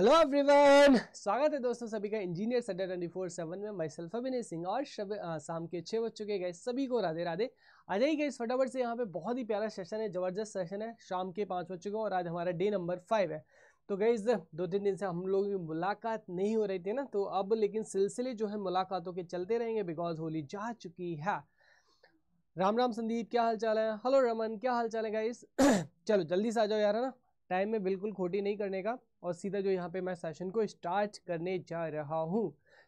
Hello everyone, स्वागत है दोस्तों सभी का इंजीनियर अड्डा 247 में। माई सेल्फ अभिनेश सिंह और शाम के 6 बज चुके गए, सभी को राधे राधे। आ जाइए गए फटाफट से, यहाँ पे बहुत ही प्यारा सेशन है, जबरदस्त सेशन है। शाम के 5 बज चुके और आज हमारा डे नंबर 5 है। तो गाइस दो तीन दिन से हम लोगों की मुलाकात नहीं हो रही थी ना, तो अब लेकिन सिलसिले जो है मुलाकातों के चलते रहेंगे बिकॉज होली जा चुकी है। राम राम संदीप, क्या हाल चाल है? हेलो रमन, क्या हाल चाल है गाइस? चलो जल्दी से आ जाओ यार, है ना, टाइम में बिल्कुल खोटी नहीं करने का। और सीधा जो यहाँ पे मैं सेशन को स्टार्ट करने जा रहा हूँ,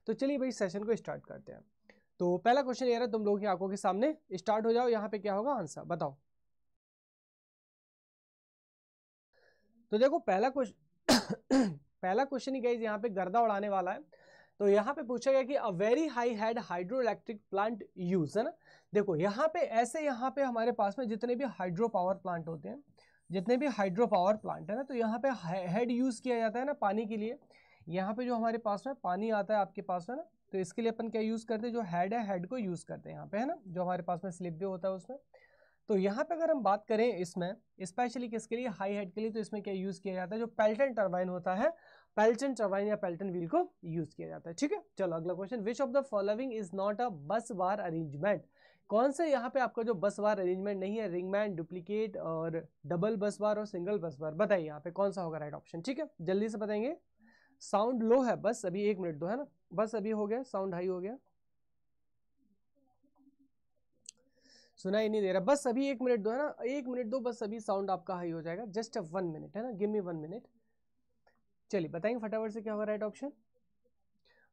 तो चलिए भाई सेशन को स्टार्ट करते हैं। तो पहला क्वेश्चन ये रहा तुम लोगों की आंखों के सामने, स्टार्ट हो जाओ। यहाँ पे क्या होगा आंसर बताओ। तो देखो पहला क्वेश्चन पहला क्वेश्चन ही गाइस यहाँ पे गर्दा उड़ाने वाला है। तो यहाँ पे पूछा गया कि a very high head hydro electric plant use, है ना। देखो यहाँ पे ऐसे, यहाँ पे हमारे पास में जितने भी हाइड्रो पावर प्लांट होते हैं, जितने भी हाइड्रो पावर प्लांट है ना, तो यहाँ पे हेड यूज़ किया जाता है ना पानी के लिए। यहाँ पे जो हमारे पास में पानी आता है आपके पास में ना, तो इसके लिए अपन क्या यूज़ करते हैं, जो हेड है हेड को यूज़ करते हैं यहाँ पे, है ना, जो हमारे पास में स्लिप वे होता है उसमें। तो यहाँ पे अगर हम बात करें इसमें स्पेशली किसके लिए, हाई हेड के लिए, तो इसमें क्या यूज़ किया जाता है, जो पेल्टन टर्बाइन होता है, पेल्टन टर्बाइन या पेल्टन व्हील को यूज़ किया जाता है। ठीक है, चलो अगला question. Which of the following is not a bus bar arrangement? कौन से यहाँ पे आपका जो बस बार अरेंजमेंट नहीं है? रिंगमैन, डुप्लीकेट और डबल बस बार और सिंगल बस बार, बताइए यहाँ पे कौन सा होगा राइट ऑप्शन। ठीक है जल्दी से बताएंगे। साउंड लो है बस, अभी 1 मिनट दो, है ना, बस अभी हो गया, साउंड हाई हो गया, सुना ही नहीं दे रहा, बस अभी 1 मिनट दो, है ना, 1 मिनट दो, बस अभी साउंड आपका हाई हो जाएगा। जस्ट 1 मिनट, है ना, गिव मी 1 मिनट। चलिए बताएंगे फटाफट से क्या होगा राइट ऑप्शन।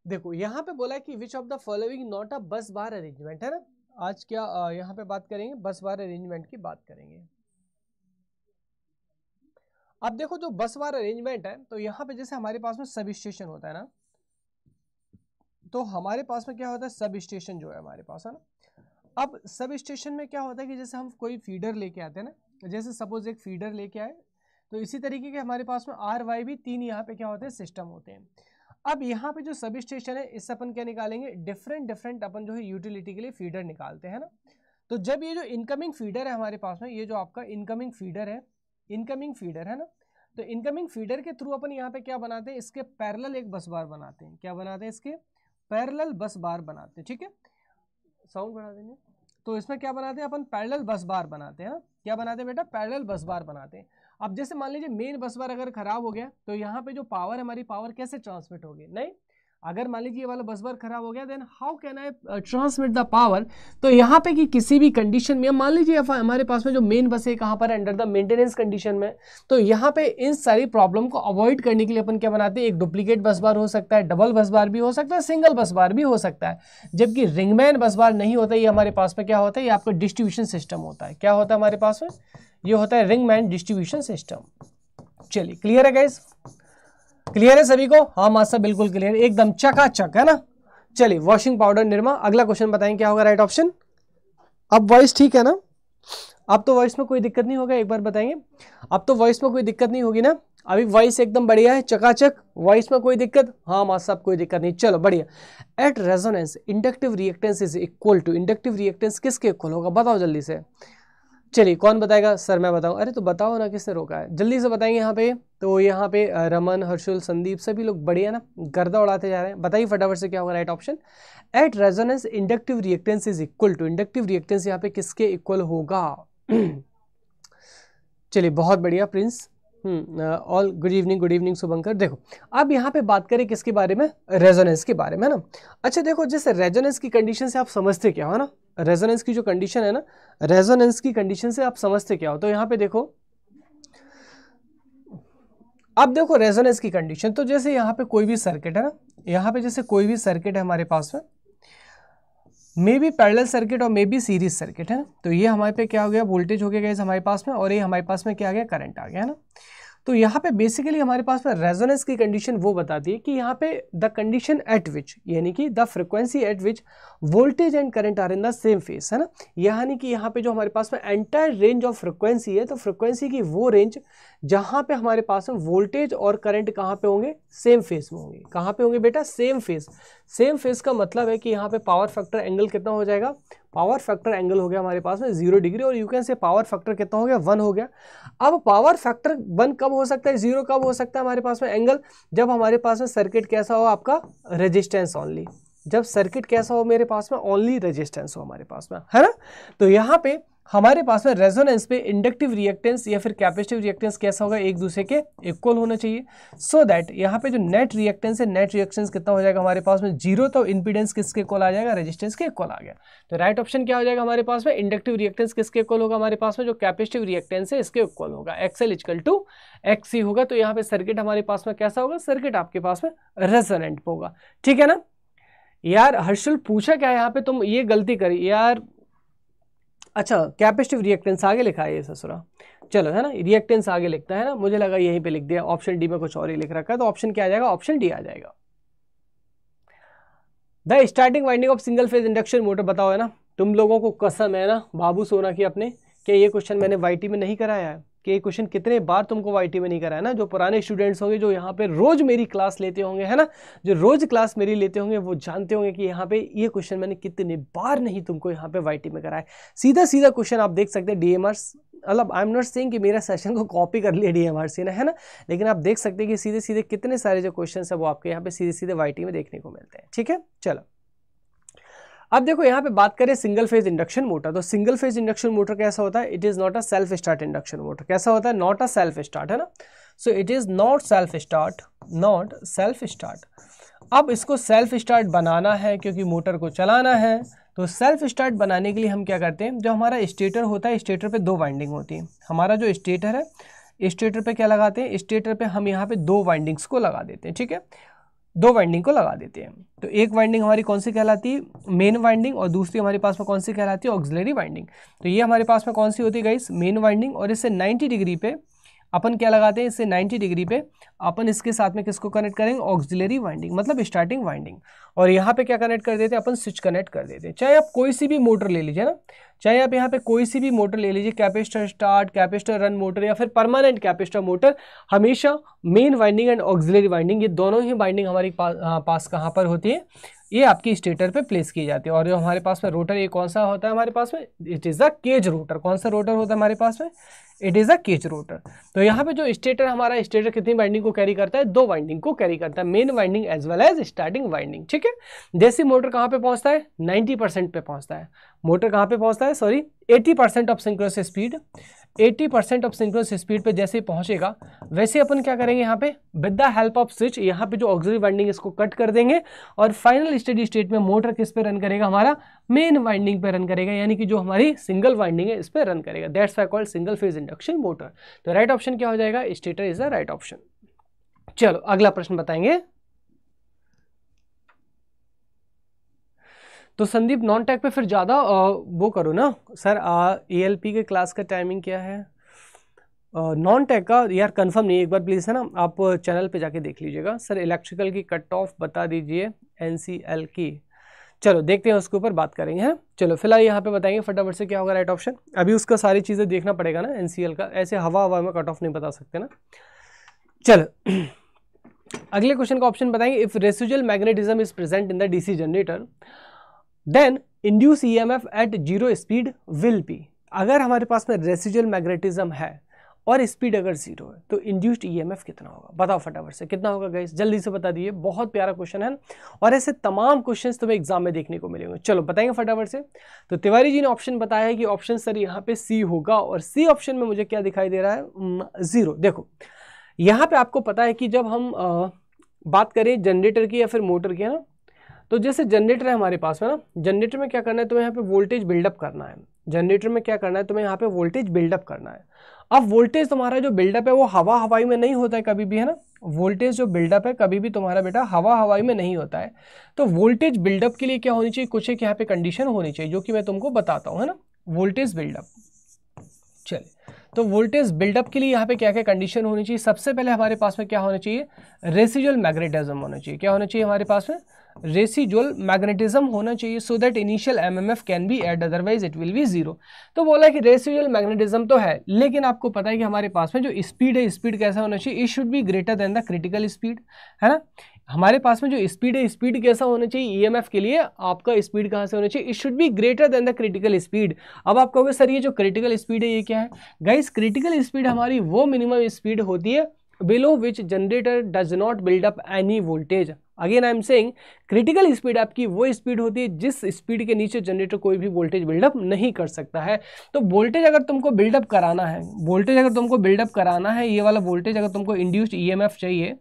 देखो यहाँ पे बोला कि which of the following not a bus bar arrangement, है ना। आज क्या यहाँ पे बात करेंगे, बस बार अरेंजमेंट की बात करेंगे। अब देखो जो बस बार अरेंजमेंट है, तो यहाँ पे जैसे हमारे पास में सब स्टेशन होता है ना, तो हमारे पास में क्या होता है, सब स्टेशन जो है हमारे पास, है ना। अब सब स्टेशन में क्या होता है कि जैसे हम कोई फीडर लेके आते हैं ना, जैसे सपोज एक फीडर लेके आए, तो इसी तरीके के हमारे पास में आरवाई भी 3 यहाँ पे क्या होते हैं, सिस्टम होते हैं। अब यहाँ पे जो सब स्टेशन है, इससे अपन क्या निकालेंगे, डिफरेंट डिफरेंट अपन जो है यूटिलिटी के लिए फीडर निकालते हैं ना। तो जब ये जो इनकमिंग फीडर है हमारे पास में, ये जो आपका इनकमिंग फीडर है, इनकमिंग फीडर है ना, तो इनकमिंग फीडर के थ्रू अपन यहाँ पे क्या बनाते हैं, इसके पैरेलल एक बस बार बनाते हैं। क्या बनाते हैं, इसके पैरेलल बस बार बनाते हैं। ठीक है साउंड बढ़ा देंगे। तो इसमें क्या बनाते हैं अपन, पैरेलल बस बार बनाते हैं। क्या बनाते हैं बेटा, पैरेलल बस बार बनाते हैं। अब जैसे मान लीजिए मेन बस बार अगर खराब हो गया, तो यहाँ पे जो पावर, हमारी पावर कैसे ट्रांसमिट होगी, नहीं, अगर मान लीजिए ये वाला बस बार खराब हो गया, then how can I transmit the power. तो यहाँ पे कि किसी भी कंडीशन में, मान लीजिए हमारे पास में जो मेन बस है कहाँ पर, अंडर द मेंटेनेंस कंडीशन में, तो यहाँ पे इन सारी प्रॉब्लम को अवॉइड करने के लिए अपन क्या बनाते हैं, एक डुप्लीकेट बस बार हो सकता है, डबल बस बार भी हो सकता है, सिंगल बस बार भी हो सकता है। जबकि रिंगमैन बस बार नहीं होता, ये हमारे पास में क्या होता है, ये आपका डिस्ट्रीब्यूशन सिस्टम होता है। क्या होता है हमारे पास में, ये होता है रिंगमैन डिस्ट्रीब्यूशन सिस्टम। चलिए क्लियर है गाइस, क्लियर है सभी को? हाँ मासा बिल्कुल क्लियर, एकदम चकाचक, है ना। चलिए वॉशिंग पाउडर निर्मा, अगला क्वेश्चन बताएं क्या होगा राइट ऑप्शन। अब वॉइस ठीक है ना, अब तो वॉइस में कोई दिक्कत नहीं होगा, एक बार बताएंगे। अब तो वॉइस में कोई दिक्कत नहीं होगी ना, अभी वॉइस एकदम बढ़िया है, चकाचक, वॉइस में कोई दिक्कत, हाँ मां साहब कोई दिक्कत नहीं, चलो बढ़िया। At resonance inductive reactance is equal to, inductive reactance किसके इक्वल होगा बताओ जल्दी से। चलिए कौन बताएगा, सर मैं बताऊँ, अरे तो बताओ ना, किसने रोका है, जल्दी से बताएंगे यहाँ पे। तो यहाँ पे रमन, हर्षुल, संदीप सभी लोग बढ़िया ना गर्दा उड़ाते जा रहे हैं, बताइए फटाफट से क्या होगा right option. At resonance inductive reactance is equal to, inductive reactance यहाँ पे किसके इक्वल होगा। चलिए बहुत बढ़िया Prince, all good evening, good evening Shubhankar. देखो अब यहाँ पे बात करें किसके बारे में, रेजोनेंस के बारे में, है ना। अच्छा देखो जैसे रेजोनेंस की कंडीशन से आप समझते क्या हो ना, रेजोनेंस की जो कंडीशन है ना, रेजोनेंस की कंडीशन से आप समझते क्या हो। तो यहाँ पे देखो, अब देखो रेजोनेंस की कंडीशन, तो जैसे यहाँ पे कोई भी सर्किट है ना, यहाँ पे जैसे कोई भी सर्किट है हमारे पास में, मे बी पैरेलल सर्किट और मे बी सीरीज सर्किट, है ना। तो ये हमारे पे क्या हो गया, वोल्टेज हो गया गाइस हमारे पास में, और ये हमारे पास में क्या आ गया, करंट आ गया, है ना। तो यहाँ पे बेसिकली हमारे पास में रेजोनेंस की कंडीशन वो बताती है कि यहाँ पे द कंडीशन एट विच, यानी कि the frequency at which voltage and current are in the same phase, है ना। यानी कि यहाँ पे जो हमारे पास में एंटायर रेंज ऑफ फ्रिक्वेंसी है, तो फ्रिक्वेंसी की वो रेंज जहां पे हमारे पास वोल्टेज और करंट कहाँ पे होंगे, सेम फेज में होंगे। कहाँ पे होंगे बेटा, सेम फेज। सेम फेज का मतलब है कि यहाँ पे पावर फैक्टर एंगल कितना हो जाएगा, पावर फैक्टर एंगल हो गया हमारे पास में 0 डिग्री, और you can say power factor कितना हो गया, 1 हो गया। अब पावर फैक्टर 1 कब हो सकता है, 0 कब हो सकता है हमारे पास में एंगल, जब हमारे पास में सर्किट कैसा हो आपका, रेजिस्टेंस ओनली। जब सर्किट कैसा हो मेरे पास में, ओनली रेजिस्टेंस हो हमारे पास में, है ना। तो यहाँ पे हमारे पास में रेजोनेंस पे इंडक्टिव रिएक्टेंस या फिर कैपेसिटिव रिएक्टेंस कैसा होगा, एक दूसरे के इक्वल होना चाहिए, सो दैट यहाँ पे जो नेट रिएक्टेंस है, नेट रिएक्टेंस कितना हो जाएगा हमारे पास में 0, तो इम्पीडेंस किसके इक्वल आ जाएगा, रेजिस्टेंस के इक्वल आ गया। तो राइट ऑप्शन क्या हो जाएगा हमारे पास में, इंडक्टिव रिएक्टेंस किसके इक्वल होगा हमारे पास में, जो कैपेसिटिव रिएक्टेंस है इसके इक्वल होगा, XL इक्वल टू XC होगा। तो यहाँ पे सर्किट हमारे पास में कैसा होगा, सर्किट आपके पास में रेजोनेंट होगा, ठीक है ना। यार हर्षुल पूछा क्या है यहाँ पे, तुम ये गलती करी यार, अच्छा कैपेसिटिव रिएक्टेंस आगे लिखा है ये ससुरा, चलो है ना, रिएक्टेंस आगे लिखता है ना, मुझे लगा यहीं पे लिख दिया, ऑप्शन डी में कुछ और ही लिख रखा है, तो ऑप्शन क्या आ जाएगा, ऑप्शन डी आ जाएगा। The starting winding of single phase induction motor, बताओ है ना, तुम लोगों को कसम है ना बाबू सोना की अपने, क्या ये क्वेश्चन मैंने YT में नहीं कराया है, कि ये क्वेश्चन कितने बार तुमको YT में नहीं कराया ना। जो पुराने स्टूडेंट्स होंगे, जो यहाँ पे रोज मेरी क्लास लेते होंगे, है ना, जो रोज क्लास मेरी लेते होंगे, वो जानते होंगे कि यहाँ पे ये क्वेश्चन मैंने कितने बार नहीं तुमको यहाँ पे YT में कराया। सीधा सीधा क्वेश्चन आप देख सकते हैं, DMRC, मतलब आई एम नॉट सेइंग कि मेरा सेशन को कॉपी कर लिया DMRC ने, है ना, लेकिन आप देख सकते हैं कि सीधे सीधे कितने सारे जो क्वेश्चन है वो आपके यहाँ पे सीधे सीधे YT में देखने को मिलते हैं, ठीक है। चलो अब देखो यहाँ पे बात करें सिंगल फेज इंडक्शन मोटर, तो सिंगल फेज इंडक्शन मोटर कैसा होता है, it is not a self start induction motor. कैसा होता है, नॉट अ सेल्फ स्टार्ट, है ना, so it is not self start, not self start. अब इसको सेल्फ स्टार्ट बनाना है क्योंकि मोटर को चलाना है, तो सेल्फ स्टार्ट बनाने के लिए हम क्या करते हैं, जो हमारा स्टेटर होता है, स्टेटर पे 2 वाइंडिंग होती है, हमारा जो स्टेटर है, स्टेटर पे क्या लगाते हैं, स्टेटर पे हम यहाँ पे 2 वाइंडिंग्स को लगा देते हैं, ठीक है, 2 वाइंडिंग को लगा देते हैं। तो एक वाइंडिंग हमारी कौन सी कहलाती है, मेन वाइंडिंग, और दूसरी हमारे पास में कौन सी कहलाती है, ऑक्सिलरी वाइंडिंग। तो ये हमारे पास में कौन सी होती है गाइस, मेन वाइंडिंग, और इससे 90 डिग्री पे अपन क्या लगाते हैं, इससे 90 डिग्री पे अपन इसके साथ में किसको कनेक्ट करेंगे, ऑक्सिलरी वाइंडिंग, मतलब स्टार्टिंग वाइंडिंग। और यहाँ पे क्या कनेक्ट कर देते हैं अपन, स्विच कनेक्ट कर देते हैं। चाहे आप कोई सी भी मोटर ले लीजिए ना, चाहे आप यहाँ पे कोई सी भी मोटर ले लीजिए, capacitor start, capacitor run motor, या फिर परमानेंट कैपेसिटर मोटर, हमेशा main winding and auxiliary winding, ये दोनों ही वाइंडिंग हमारे पास कहाँ पर होती है, ये आपकी स्टेटर पे प्लेस की जाती है। और जो हमारे पास में रोटर, ये कौन सा होता है हमारे पास में, it is a cage rotor. कौन सा रोटर होता है हमारे पास में, it is a cage rotor. तो यहाँ पे जो स्टेटर, हमारा स्टेटर कितनी वाइंडिंग को कैरी करता है, 2 वाइंडिंग को कैरी करता है, main winding as well as starting winding, ठीक है। जैसे मोटर कहाँ पे पहुँचता है, 90% पे पहुँचता है, मोटर कहाँ पे पहुँचता है, sorry 80% of synchronous speed, 80% of synchronous speed पे जैसे ही पहुँचेगा, वैसे अपन क्या करेंगे यहाँ पे, with the help of switch, यहाँ पे जो ऑक्सिलरी वाइंडिंग इसको कट कर देंगे, और फाइनल स्टेडी स्टेट में मोटर किस पे रन करेगा, हमारा मेन वाइंडिंग पे रन करेगा, यानी कि जो हमारी सिंगल वाइंडिंग है इस पे रन करेगा। That's why called single phase induction motor. तो राइट ऑप्शन क्या हो जाएगा, stator is the right option. चलो अगला प्रश्न बताएंगे। तो संदीप नॉन टेक पे फिर ज़्यादा वो करो ना सर, ALP के क्लास का टाइमिंग क्या है, नॉन टेक का यार कंफर्म नहीं, एक बार प्लीज़ है ना आप चैनल पे जाके देख लीजिएगा। सर इलेक्ट्रिकल की कट ऑफ बता दीजिए, NCL की, चलो देखते हैं, उसके ऊपर बात करेंगे, है। चलो फिलहाल यहाँ पे बताएंगे फटाफट से क्या होगा राइट ऑप्शन, अभी उसका सारी चीज़ें देखना पड़ेगा ना, NCL का ऐसे हवा हवा में कट ऑफ नहीं बता सकते ना। चलो अगले क्वेश्चन का ऑप्शन बताएंगे, if residual magnetism is present in the DC generator then induce EMF at 0 speed will be, अगर हमारे पास में रेसिडुअल मैग्नेटिज्म है और स्पीड अगर 0 है तो इंड्यूस्ड EMF कितना होगा, बताओ फटाफट से कितना होगा गाइस, जल्दी से बता दीजिए, बहुत प्यारा क्वेश्चन है ना, और ऐसे तमाम क्वेश्चंस तुम्हें एग्जाम में देखने को मिलेंगे। चलो बताएंगे फटाफट से। तो तिवारी जी ने ऑप्शन बताया है कि ऑप्शन सर यहाँ पे C होगा, और C ऑप्शन में मुझे क्या दिखाई दे रहा है, 0। देखो यहाँ पे आपको पता है कि जब हम बात करें जनरेटर की या फिर मोटर की, है ना, तो जैसे जनरेटर है हमारे पास में ना, जनरेटर में क्या करना है तुम्हें यहाँ पे वोल्टेज बिल्डअप करना है, जनरेटर में क्या करना है तुम्हें यहाँ पे वोल्टेज बिल्डअप करना है। अब वोल्टेज तुम्हारा जो बिल्डअप है वो हवा हवाई में नहीं होता है कभी भी, है ना, वोल्टेज जो बिल्डअप है कभी भी तुम्हारा बेटा हवा हवाई में नहीं होता है। तो वोल्टेज बिल्डअप के लिए क्या होनी चाहिए, कुछ एक यहाँ पे कंडीशन होनी चाहिए जो कि मैं तुमको बताता हूँ, है ना, वोल्टेज बिल्डअप। चलिए तो वोल्टेज बिल्डअप के लिए यहाँ पे क्या क्या कंडीशन होनी चाहिए, सबसे पहले हमारे पास में क्या होना चाहिए, रेसिडुअल मैग्नेटिज्म होना चाहिए। क्या होना चाहिए हमारे पास में, रेसिजुअल मैग्नेटिज्म होना चाहिए so that initial MMF can be add, otherwise it will be zero. तो बोला कि रेसिजुअल मैग्नेटिज्म तो है, लेकिन आपको पता है कि हमारे पास में जो स्पीड है, स्पीड कैसा होना चाहिए, it should be greater than the critical speed, है ना। हमारे पास में जो स्पीड है, स्पीड कैसा होना चाहिए ईएमएफ के लिए, आपका स्पीड कहाँ से होना चाहिए, it should be greater than the critical speed. अब आप कहोगे सर ये जो क्रिटिकल स्पीड है ये क्या है? गाइस क्रिटिकल स्पीड हमारी वो मिनिमम स्पीड होती है below which generator does not build up any voltage. Again I am saying critical speed आपकी वो स्पीड होती है जिस स्पीड के नीचे जनरेटर कोई भी वोल्टेज बिल्डअप नहीं कर सकता है। तो वोल्टेज अगर तुमको बिल्डअप कराना है, वोल्टेज अगर तुमको बिल्डअप कराना है, ये वाला वोल्टेज अगर तुमको इंड्यूस्ड ईएमएफ चाहिए,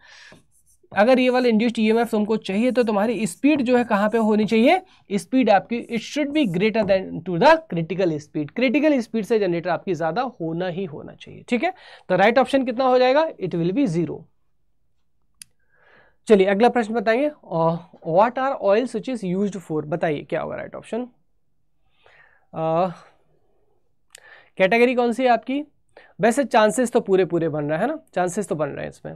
अगर ये वाला इंड्यूस्ड ईएमएफ तुमको चाहिए तो तुम्हारी स्पीड जो है कहाँ पे होनी चाहिए, स्पीड आपकी it should be greater than to the critical speed. Critical speed से जनरेटर आपकी ज़्यादा होना ही होना चाहिए, ठीक है। तो राइट ऑप्शन कितना हो जाएगा, इट विल बी जीरो। चलिए अगला प्रश्न बताइए, what are oil switches used for, बताइए क्या होगा राइट ऑप्शन। कैटेगरी कौन सी है आपकी? वैसे चांसेस तो पूरे पूरे बन रहे हैं ना, चांसेस तो बन रहे हैं, इसमें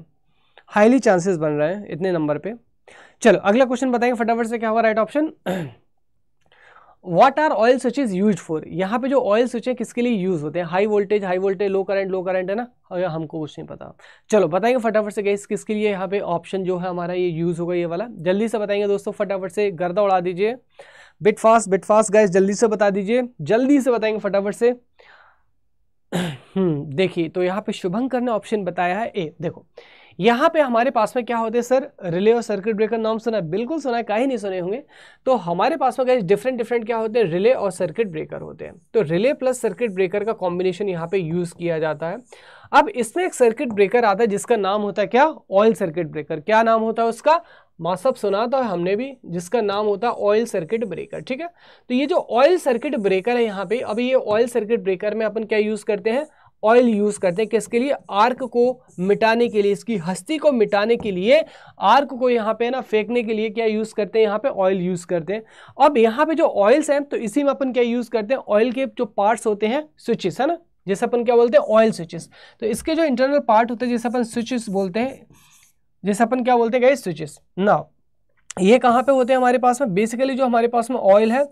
हाईली चांसेस बन रहे हैं इतने नंबर पे। चलो अगला क्वेश्चन बताएंगे फटाफट से, क्या होगा right option, what are oil switches use for. यहाँ पे जो ऑयल स्विच है किसके लिए यूज होते हैं, हाई वोल्टेज लो करंट है ना, और हमको कुछ नहीं पता। चलो बताएंगे फटाफट से गाइस किसके लिए यहाँ पे ऑप्शन जो है हमारा ये यूज होगा, ये वाला जल्दी से बताएंगे दोस्तों, फटाफट से गर्दा उड़ा दीजिए, बिट फास्ट गाइस जल्दी से बता दीजिए, जल्दी से बताएंगे फटाफट से। देखिए तो यहाँ पे शुभंकर ने ऑप्शन बताया है ए। देखो यहाँ पे हमारे पास में क्या होते हैं सर, रिले और सर्किट ब्रेकर, नाम सुना है? बिल्कुल सुना है, काहे नहीं सुने होंगे। तो हमारे पास में गाइस डिफरेंट डिफरेंट क्या होते हैं, रिले और सर्किट ब्रेकर होते हैं। तो रिले प्लस सर्किट ब्रेकर का कॉम्बिनेशन यहाँ पे यूज़ किया जाता है। अब इसमें एक सर्किट ब्रेकर आता है जिसका नाम होता है क्या, ऑयल सर्किट ब्रेकर। क्या नाम होता है उसका, माँ सब सुना था हमने भी, जिसका नाम होता है ऑयल सर्किट ब्रेकर, ठीक है। तो ये जो ऑयल सर्किट ब्रेकर है यहाँ पे, अब ये ऑयल सर्किट ब्रेकर में अपन क्या यूज़ करते हैं, ऑयल यूज़ करते हैं। किसके लिए, आर्क को मिटाने के लिए, इसकी हस्ती को मिटाने के लिए, आर्क को यहाँ पे ना फेंकने के लिए क्या यूज़ करते हैं, यहाँ पे ऑयल यूज़ करते हैं। अब यहाँ पे जो ऑयल्स हैं तो इसी में अपन क्या यूज़ करते हैं, ऑयल के जो पार्ट्स होते हैं स्विचेस, है ना, जैसे अपन क्या बोलते हैं ऑयल स्विचेस। तो इसके जो इंटरनल पार्ट होते हैं जैसे अपन स्विचेस बोलते हैं, जैसे अपन क्या बोलते हैं गाइस स्विचेस ना, ये कहाँ पे होते हैं हमारे पास में, बेसिकली जो हमारे पास में ऑयल है,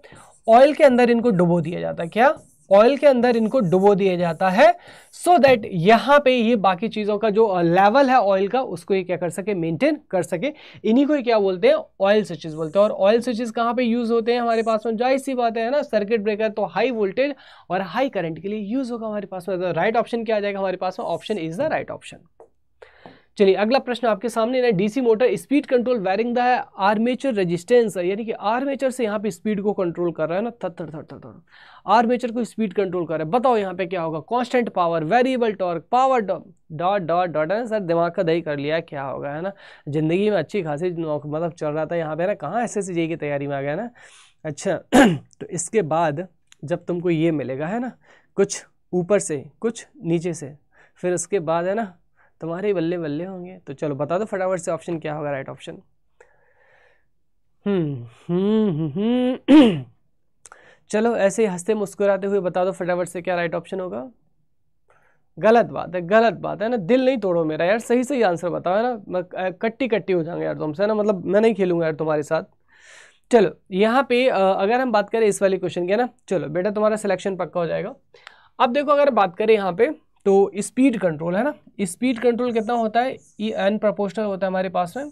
ऑयल के अंदर इनको डुबो दिया जाता है। क्या, ऑयल के अंदर इनको डुबो दिया जाता है सो दैट यहाँ पे ये बाकी चीज़ों का जो लेवल है ऑयल का, उसको ये क्या कर सके, मेंटेन कर सके। इन्हीं को क्या बोलते हैं, ऑयल स्विचेस बोलते हैं। और ऑयल स्विचेस कहाँ पे यूज़ होते हैं हमारे पास में, जाहिर सी बात है ना, सर्किट ब्रेकर तो हाई वोल्टेज और हाई करंट के लिए यूज़ होगा हमारे पास में। तो राइट ऑप्शन क्या आ जाएगा हमारे पास में, option is the right option. चलिए अगला प्रश्न आपके सामने है, DC motor speed control varying the armature resistance, यानी कि आर्मेचर से यहाँ पे स्पीड को कंट्रोल कर रहा है ना, थर आर्मेचर को स्पीड कंट्रोल कर रहा है। बताओ यहाँ पे क्या होगा, constant power, variable torque, power dot dot dot, है सर दिमाग का दही कर लिया है, क्या होगा, है ना, जिंदगी में अच्छी खासी मतलब चल रहा था यहाँ पे ना, कहाँ एसएससी जेई की तैयारी में आ गया ना। अच्छा तो इसके बाद जब तुमको ये मिलेगा है ना, कुछ ऊपर से कुछ नीचे से, फिर उसके बाद है ना तुम्हारे बल्ले बल्ले होंगे। तो चलो बता दो फटाफट से ऑप्शन क्या होगा राइट ऑप्शन। चलो ऐसे हंसते मुस्कुराते हुए बता दो फटाफट से क्या राइट ऑप्शन होगा। गलत बात है, गलत बात है ना, दिल नहीं तोड़ो मेरा यार, सही सही आंसर बताओ, है ना, कट्टी कट्टी हो जाएंगे यार तुमसे ना, मतलब मैं नहीं खेलूंगा यार तुम्हारे साथ। चलो यहाँ पे अगर हम बात करें इस वाले क्वेश्चन के ना, चलो बेटा तुम्हारा सिलेक्शन पक्का हो जाएगा। अब देखो अगर बात करें यहाँ पे तो स्पीड कंट्रोल है ना, स्पीड कंट्रोल कितना होता है, ई एन प्रोपोर्शनल होता है हमारे पास में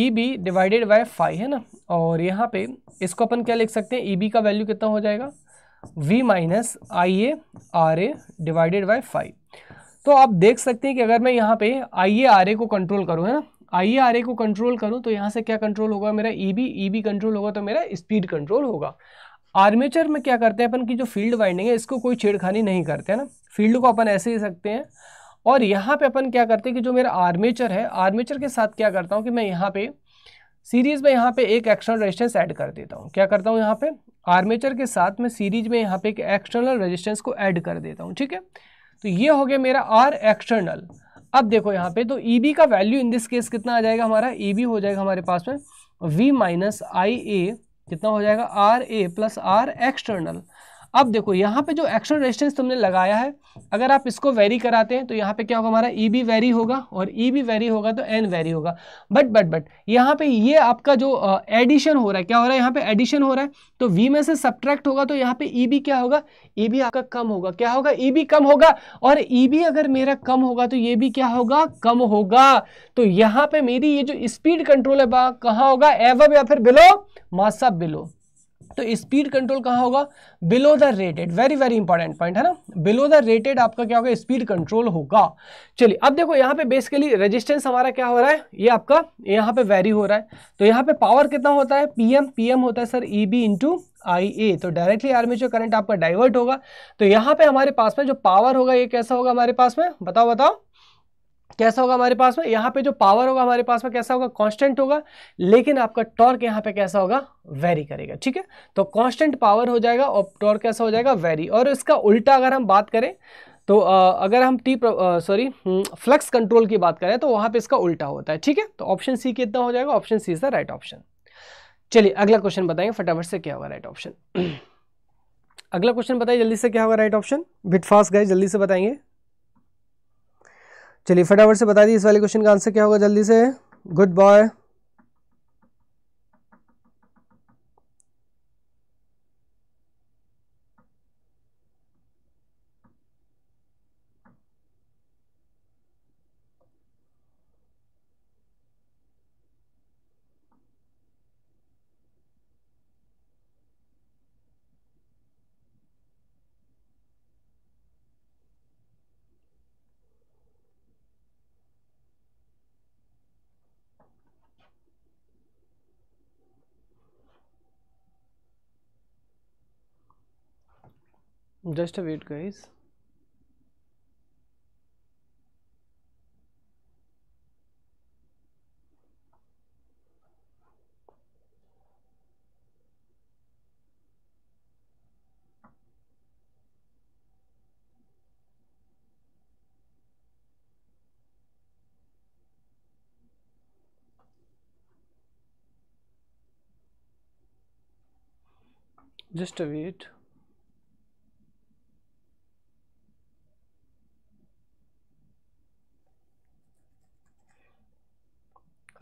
E B divided by phi, है ना। और यहाँ पे इसको अपन क्या लिख सकते हैं, ई बी का वैल्यू कितना हो जाएगा, V minus I A R A divided by phi. तो आप देख सकते हैं कि अगर मैं यहाँ पे आई ए आर ए को कंट्रोल करूँ, है ना, आई ए आर ए को कंट्रोल करूँ तो यहाँ से क्या कंट्रोल होगा मेरा, ई बी कंट्रोल होगा तो मेरा स्पीड कंट्रोल होगा। आर्मेचर में क्या करते हैं अपन की जो फील्ड वाइंडिंग है इसको कोई छेड़खानी नहीं करते, है ना, फील्ड को अपन ऐसे ही सकते हैं। और यहाँ पे अपन क्या करते हैं कि जो मेरा आर्मेचर है, आर्मेचर के साथ क्या करता हूँ कि मैं यहाँ पे सीरीज़ में यहाँ पे एक एक्सटर्नल रेजिस्टेंस ऐड कर देता हूँ। क्या करता हूँ यहाँ पे आर्मेचर के साथ मैं सीरीज में यहाँ पे एक एक्सटर्नल रेजिस्टेंस को ऐड कर देता हूँ, ठीक है। तो ये हो गया मेरा आर एक्सटर्नल। अब देखो यहाँ पे तो ई बी का वैल्यू इन दिस केस कितना आ जाएगा हमारा, ई बी हो जाएगा हमारे पास में वी माइनस आई ए, कितना हो जाएगा R A plus R external. अब देखो यहाँ पे जो एक्शन रेजिस्टेंस तुमने लगाया है, अगर आप इसको वेरी कराते हैं तो यहाँ पे क्या होगा हमारा, ई बी वेरी होगा, और ई बी वेरी होगा तो एन वेरी होगा। बट यहाँ पे ये आपका जो एडिशन हो रहा है, क्या हो रहा है यहाँ पे, एडिशन हो रहा है, तो वी में से सब्ट्रैक्ट होगा तो यहाँ पे ई बी क्या होगा, ई बी आपका कम होगा। क्या होगा, ई बी कम होगा, और ई बी अगर मेरा कम होगा तो ये भी क्या होगा, कम होगा। तो यहाँ पे मेरी ये जो स्पीड कंट्रोल है कहाँ होगा, एवब या फिर बिलो, मासा बिलो। तो स्पीड कंट्रोल कहाँ होगा, below the rated. Very very important point है ना, बिलो द रेटेड आपका क्या होगा, स्पीड कंट्रोल होगा। चलिए अब देखो यहाँ पे बेसिकली रेजिस्टेंस हमारा क्या हो रहा है, ये आपका यहाँ पे वैरी हो रहा है। तो यहाँ पे पावर कितना होता है, पीएम होता है sir E B into IA, तो डायरेक्टली आर्मेचर करंट आपका डाइवर्ट होगा। तो यहाँ पे हमारे पास में जो पावर होगा ये कैसा होगा हमारे पास में, बताओ बताओ कैसा होगा हमारे पास में, यहाँ पे जो पावर होगा हमारे पास में कैसा होगा, कांस्टेंट होगा, लेकिन आपका टॉर्क यहाँ पे कैसा होगा, वेरी करेगा। ठीक है, तो कांस्टेंट पावर हो जाएगा और टॉर्क कैसा हो जाएगा, वेरी। और इसका उल्टा अगर हम बात करें तो अगर हम फ्लक्स कंट्रोल की बात करें तो वहाँ पे इसका उल्टा होता है। ठीक है, तो ऑप्शन सी कितना हो जाएगा, option C is the right option. चलिए अगला क्वेश्चन बताएंगे फटाफट से, क्या होगा राइट ऑप्शन। अगला क्वेश्चन बताइए जल्दी से, क्या होगा right option, bit fast guys जल्दी से बताएंगे। चलिए फटाफट से बता दिए इस वाले क्वेश्चन का आंसर क्या होगा जल्दी से, good boy. Just wait guys. Just wait.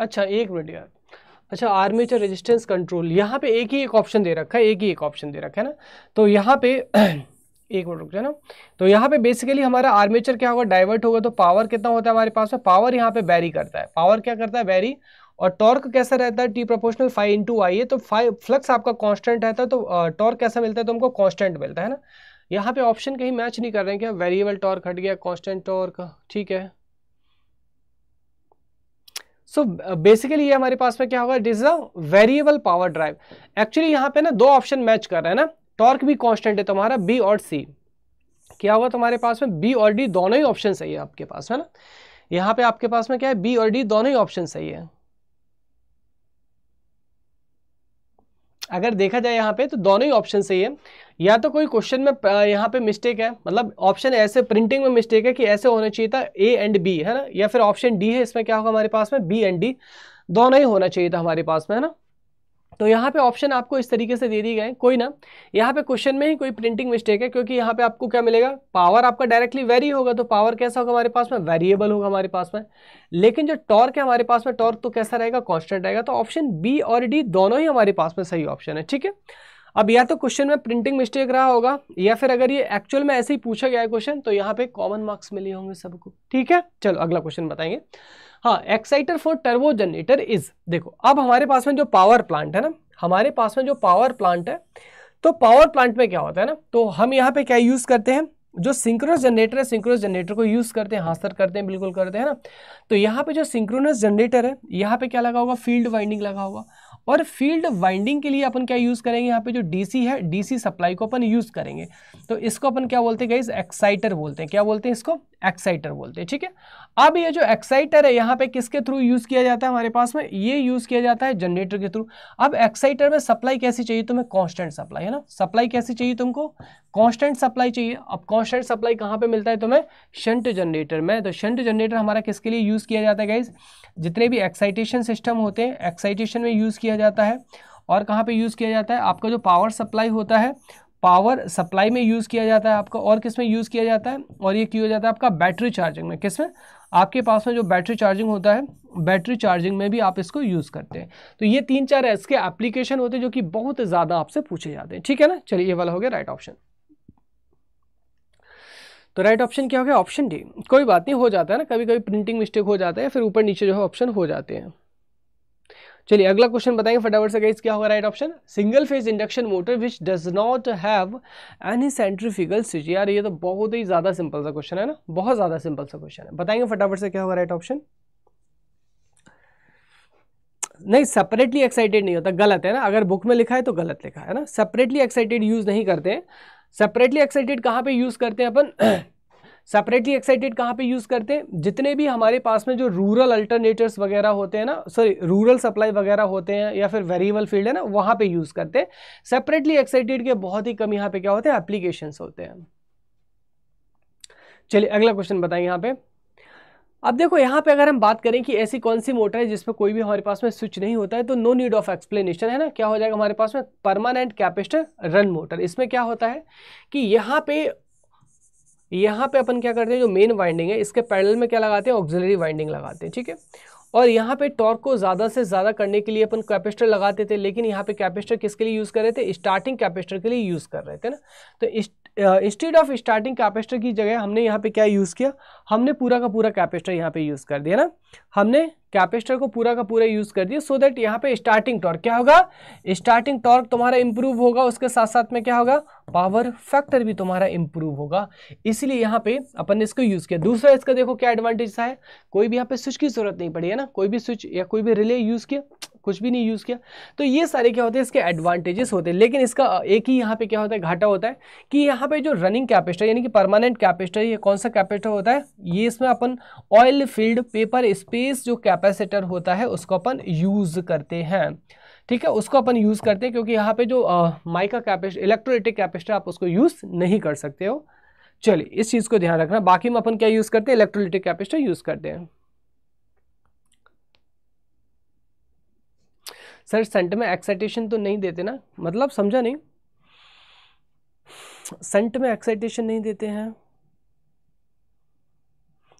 अच्छा एक मिनट यार, अच्छा आर्मेचर रेजिस्टेंस कंट्रोल यहाँ पे एक ही एक ऑप्शन दे रखा है, एक ही एक ऑप्शन दे रखा है ना। तो यहाँ पे एक मिनट रुक जाए ना, तो यहाँ पे बेसिकली हमारा आर्मेचर क्या होगा, डाइवर्ट होगा। तो पावर कितना होता है हमारे पास में, पावर यहाँ पे वेरी करता है, पावर क्या करता है, वेरी। और टॉर्क कैसा रहता है, टी प्रोपोर्शनल 5 इंटू आई है, तो फ्लक्स आपका कॉन्स्टेंट रहता है, तो टॉर्क कैसा मिलता है, तो हमको कॉन्स्टेंट मिलता है ना। यहाँ पे ऑप्शन कहीं मैच नहीं कर रहे हैं क्या, वेरिएबल टॉर्क हट गया, कॉन्स्टेंट टॉर्क, ठीक है। सो बेसिकली ये हमारे पास में क्या होगा, it is a variable power drive. Actually यहाँ पे ना दो ऑप्शन मैच कर रहे हैं ना, टॉर्क भी कांस्टेंट है तुम्हारा, बी और सी। क्या होगा तुम्हारे पास में, बी और डी दोनों ही ऑप्शन सही है आपके पास है ना। यहाँ पे आपके पास में क्या है, बी और डी दोनों ही ऑप्शन सही है। अगर देखा जाए यहाँ पे तो दोनों ही ऑप्शन सही है, या तो कोई क्वेश्चन में यहाँ पे मिस्टेक है, मतलब ऑप्शन ऐसे प्रिंटिंग में मिस्टेक है कि ऐसे होना चाहिए था ए एंड बी है ना, या फिर ऑप्शन डी है इसमें क्या होगा हमारे पास में, बी एंड डी दोनों ही होना चाहिए था हमारे पास में है ना। तो यहाँ पे ऑप्शन आपको इस तरीके से दे दिए गए, कोई ना यहाँ पे क्वेश्चन में ही कोई प्रिंटिंग मिस्टेक है, क्योंकि यहाँ पे आपको क्या मिलेगा, पावर आपका डायरेक्टली वेरी होगा, तो पावर कैसा होगा हमारे पास में, वेरिएबल होगा हमारे पास में। लेकिन जो टॉर्क है हमारे पास में, टॉर्क तो कैसा रहेगा, कॉन्स्टेंट रहेगा। तो ऑप्शन बी और डी दोनों ही हमारे पास में सही ऑप्शन है। ठीक है, अब या तो क्वेश्चन में प्रिंटिंग मिस्टेक रहा होगा, या फिर अगर ये एक्चुअल में ऐसे ही पूछा गया है क्वेश्चन, तो यहाँ पे कॉमन मार्क्स मिले होंगे सबको। ठीक है, चलो अगला क्वेश्चन बताएंगे। हाँ, exciter for turbo generator is, देखो अब हमारे पास में जो पावर प्लांट है ना, हमारे पास में जो पावर प्लांट है, तो पावर प्लांट में क्या होता है ना, तो हम यहाँ पे क्या यूज करते हैं, जो सिंक्रोनस जनरेटर है, सिंक्रोनस जनरेटर को यूज करते हैं। हाँ सर करते हैं, बिल्कुल करते हैं ना। तो यहाँ पे जो सिंक्रोनस जनरेटर है, यहाँ पे क्या लगा होगा, फील्ड वाइंडिंग लगा होगा, और फील्ड वाइंडिंग के लिए अपन क्या यूज करेंगे, यहाँ पे जो डीसी है, डीसी सप्लाई को अपन यूज करेंगे। तो इसको अपन क्या बोलते हैं गाइस, एक्साइटर बोलते हैं। क्या बोलते हैं इसको, एक्साइटर बोलते हैं। ठीक है, अब ये जो एक्साइटर है यहाँ पे किसके थ्रू यूज किया जाता है हमारे पास में, ये यूज किया जाता है जनरेटर के थ्रू। अब एक्साइटर में सप्लाई कैसी चाहिए तुम्हें, कॉन्स्टेंट सप्लाई है ना। सप्लाई कैसी चाहिए तुमको, कॉन्स्टेंट सप्लाई चाहिए। अब कॉन्स्टेंट सप्लाई कहाँ पे मिलता है तुम्हें, शंट जनरेटर में। तो शंट जनरेटर हमारा किसके लिए यूज किया जाता है गाइस, जितने भी एक्साइटेशन सिस्टम होते हैं, एक्साइटेशन में यूज किया जाता है। और कहाँ पे यूज किया जाता है, आपका जो पावर सप्लाई होता है, पावर सप्लाई में यूज़ किया जाता है आपका, और किस में यूज़ किया जाता है, और ये किया जाता है आपका बैटरी चार्जिंग में। किस में? आपके पास में जो बैटरी चार्जिंग होता है, बैटरी चार्जिंग में भी आप इसको यूज़ करते हैं। तो ये तीन चार इसके एप्लीकेशन होते हैं जो कि बहुत ज़्यादा आपसे पूछे जाते हैं, ठीक है ना। चलिए ये वाला हो गया राइट ऑप्शन। तो राइट ऑप्शन क्या हो गया? Option D. कोई बात नहीं, हो जाता है ना, कभी कभी प्रिंटिंग मिस्टेक हो जाता है, फिर ऊपर नीचे जो है ऑप्शन हो जाते हैं। चलिए अगला क्वेश्चन बताएंगे फटाफट से गाइस, क्या होगा right option? Single phase induction motor which does not have any centrifugal switch. यार ये तो बहुत ही ज़्यादा सिंपल सा क्वेश्चन है ना, बहुत ज़्यादा सिंपल सा क्वेश्चन है, बताएंगे फटाफट से क्या होगा राइट ऑप्शन? नहीं, सेपरेटली एक्साइटेड नहीं होता, गलत है ना, अगर बुक में लिखा है तो गलत लिखा है ना। सेपरेटली एक्साइटेड यूज़ नहीं करते हैं। सेपरेटली एक्साइटेड कहाँ पे यूज़ करते हैं अपन? सेपरेटली एक्साइटेड कहाँ पे यूज़ करते हैं? जितने भी हमारे पास में जो रूरल अल्टरनेटर्स वगैरह होते हैं ना, सॉरी रूरल सप्लाई वगैरह होते हैं, या फिर वेरिएबल फील्ड है ना, वहाँ पे यूज़ करते हैं। सेपरेटली एक्साइटेड के बहुत ही कम यहाँ पे क्या होते हैं, एप्लीकेशंस होते हैं। चलिए अगला क्वेश्चन बताएं यहाँ पे। अब देखो यहाँ पे अगर हम बात करें कि ऐसी कौन सी मोटर है जिसमें कोई भी हमारे पास में स्विच नहीं होता है, तो नो नीड ऑफ एक्सप्लेनेशन है ना। क्या हो जाएगा हमारे पास में? Permanent capacitor run motor. इसमें क्या होता है कि यहाँ पे अपन क्या करते हैं, जो मेन वाइंडिंग है इसके पैरेलल में क्या लगाते हैं, ऑक्सिलरी वाइंडिंग लगाते हैं, ठीक है। और यहाँ पे टॉर्क को ज़्यादा से ज़्यादा करने के लिए अपन कैपेसिटर लगाते थे, लेकिन यहाँ पे कैपेसिटर किसके लिए यूज़ कर रहे थे? स्टार्टिंग कैपेसिटर के लिए यूज़ कर रहे थे ना। तो इंस्टेड ऑफ स्टार्टिंग कैपेसिटर की जगह हमने यहाँ पे क्या यूज़ किया, हमने पूरा का पूरा कैपेसिटर यहाँ पे यूज़ कर दिया ना, हमने कैपेसिटर को पूरा का पूरा यूज़ कर दिया। सो दैट यहाँ पे स्टार्टिंग टॉर्क क्या होगा, स्टार्टिंग टॉर्क तुम्हारा इंप्रूव होगा, उसके साथ साथ में क्या होगा, पावर फैक्टर भी तुम्हारा इंप्रूव होगा, इसलिए यहाँ पे अपन ने इसको यूज़ किया। दूसरा इसका देखो क्या एडवांटेज है, कोई भी यहाँ पे स्विच की ज़रूरत नहीं पड़ी है ना, कोई भी स्विच या कोई भी रिले यूज़ किया, कुछ भी नहीं यूज़ किया। तो ये सारे क्या होते हैं, इसके एडवांटेजेस होते हैं। लेकिन इसका एक ही यहाँ पे क्या होता है, घाटा होता है कि यहाँ पे जो रनिंग कैपेसिटर यानी कि परमानेंट कैपेसिटर, ये कौन सा कैपेसिटर होता है, ये इसमें अपन ऑयल फील्ड पेपर स्पेस जो कैपेसिटर होता है उसको अपन यूज़ करते हैं, ठीक है, उसको अपन यूज़ करते हैं, क्योंकि यहाँ पे जो माइका कैपेसिटर, इलेक्ट्रोलिटिक कैपेसिटर आप उसको यूज़ नहीं कर सकते हो। चलिए इस चीज़ को ध्यान रखना। बाकी में अपन क्या यूज़ करते हैं, इलेक्ट्रोलिटिक कैपेसिटर यूज़ करते हैं। सर सेंट में एक्साइटेशन तो नहीं देते ना, मतलब समझा नहीं, सेंट में एक्साइटेशन नहीं देते हैं,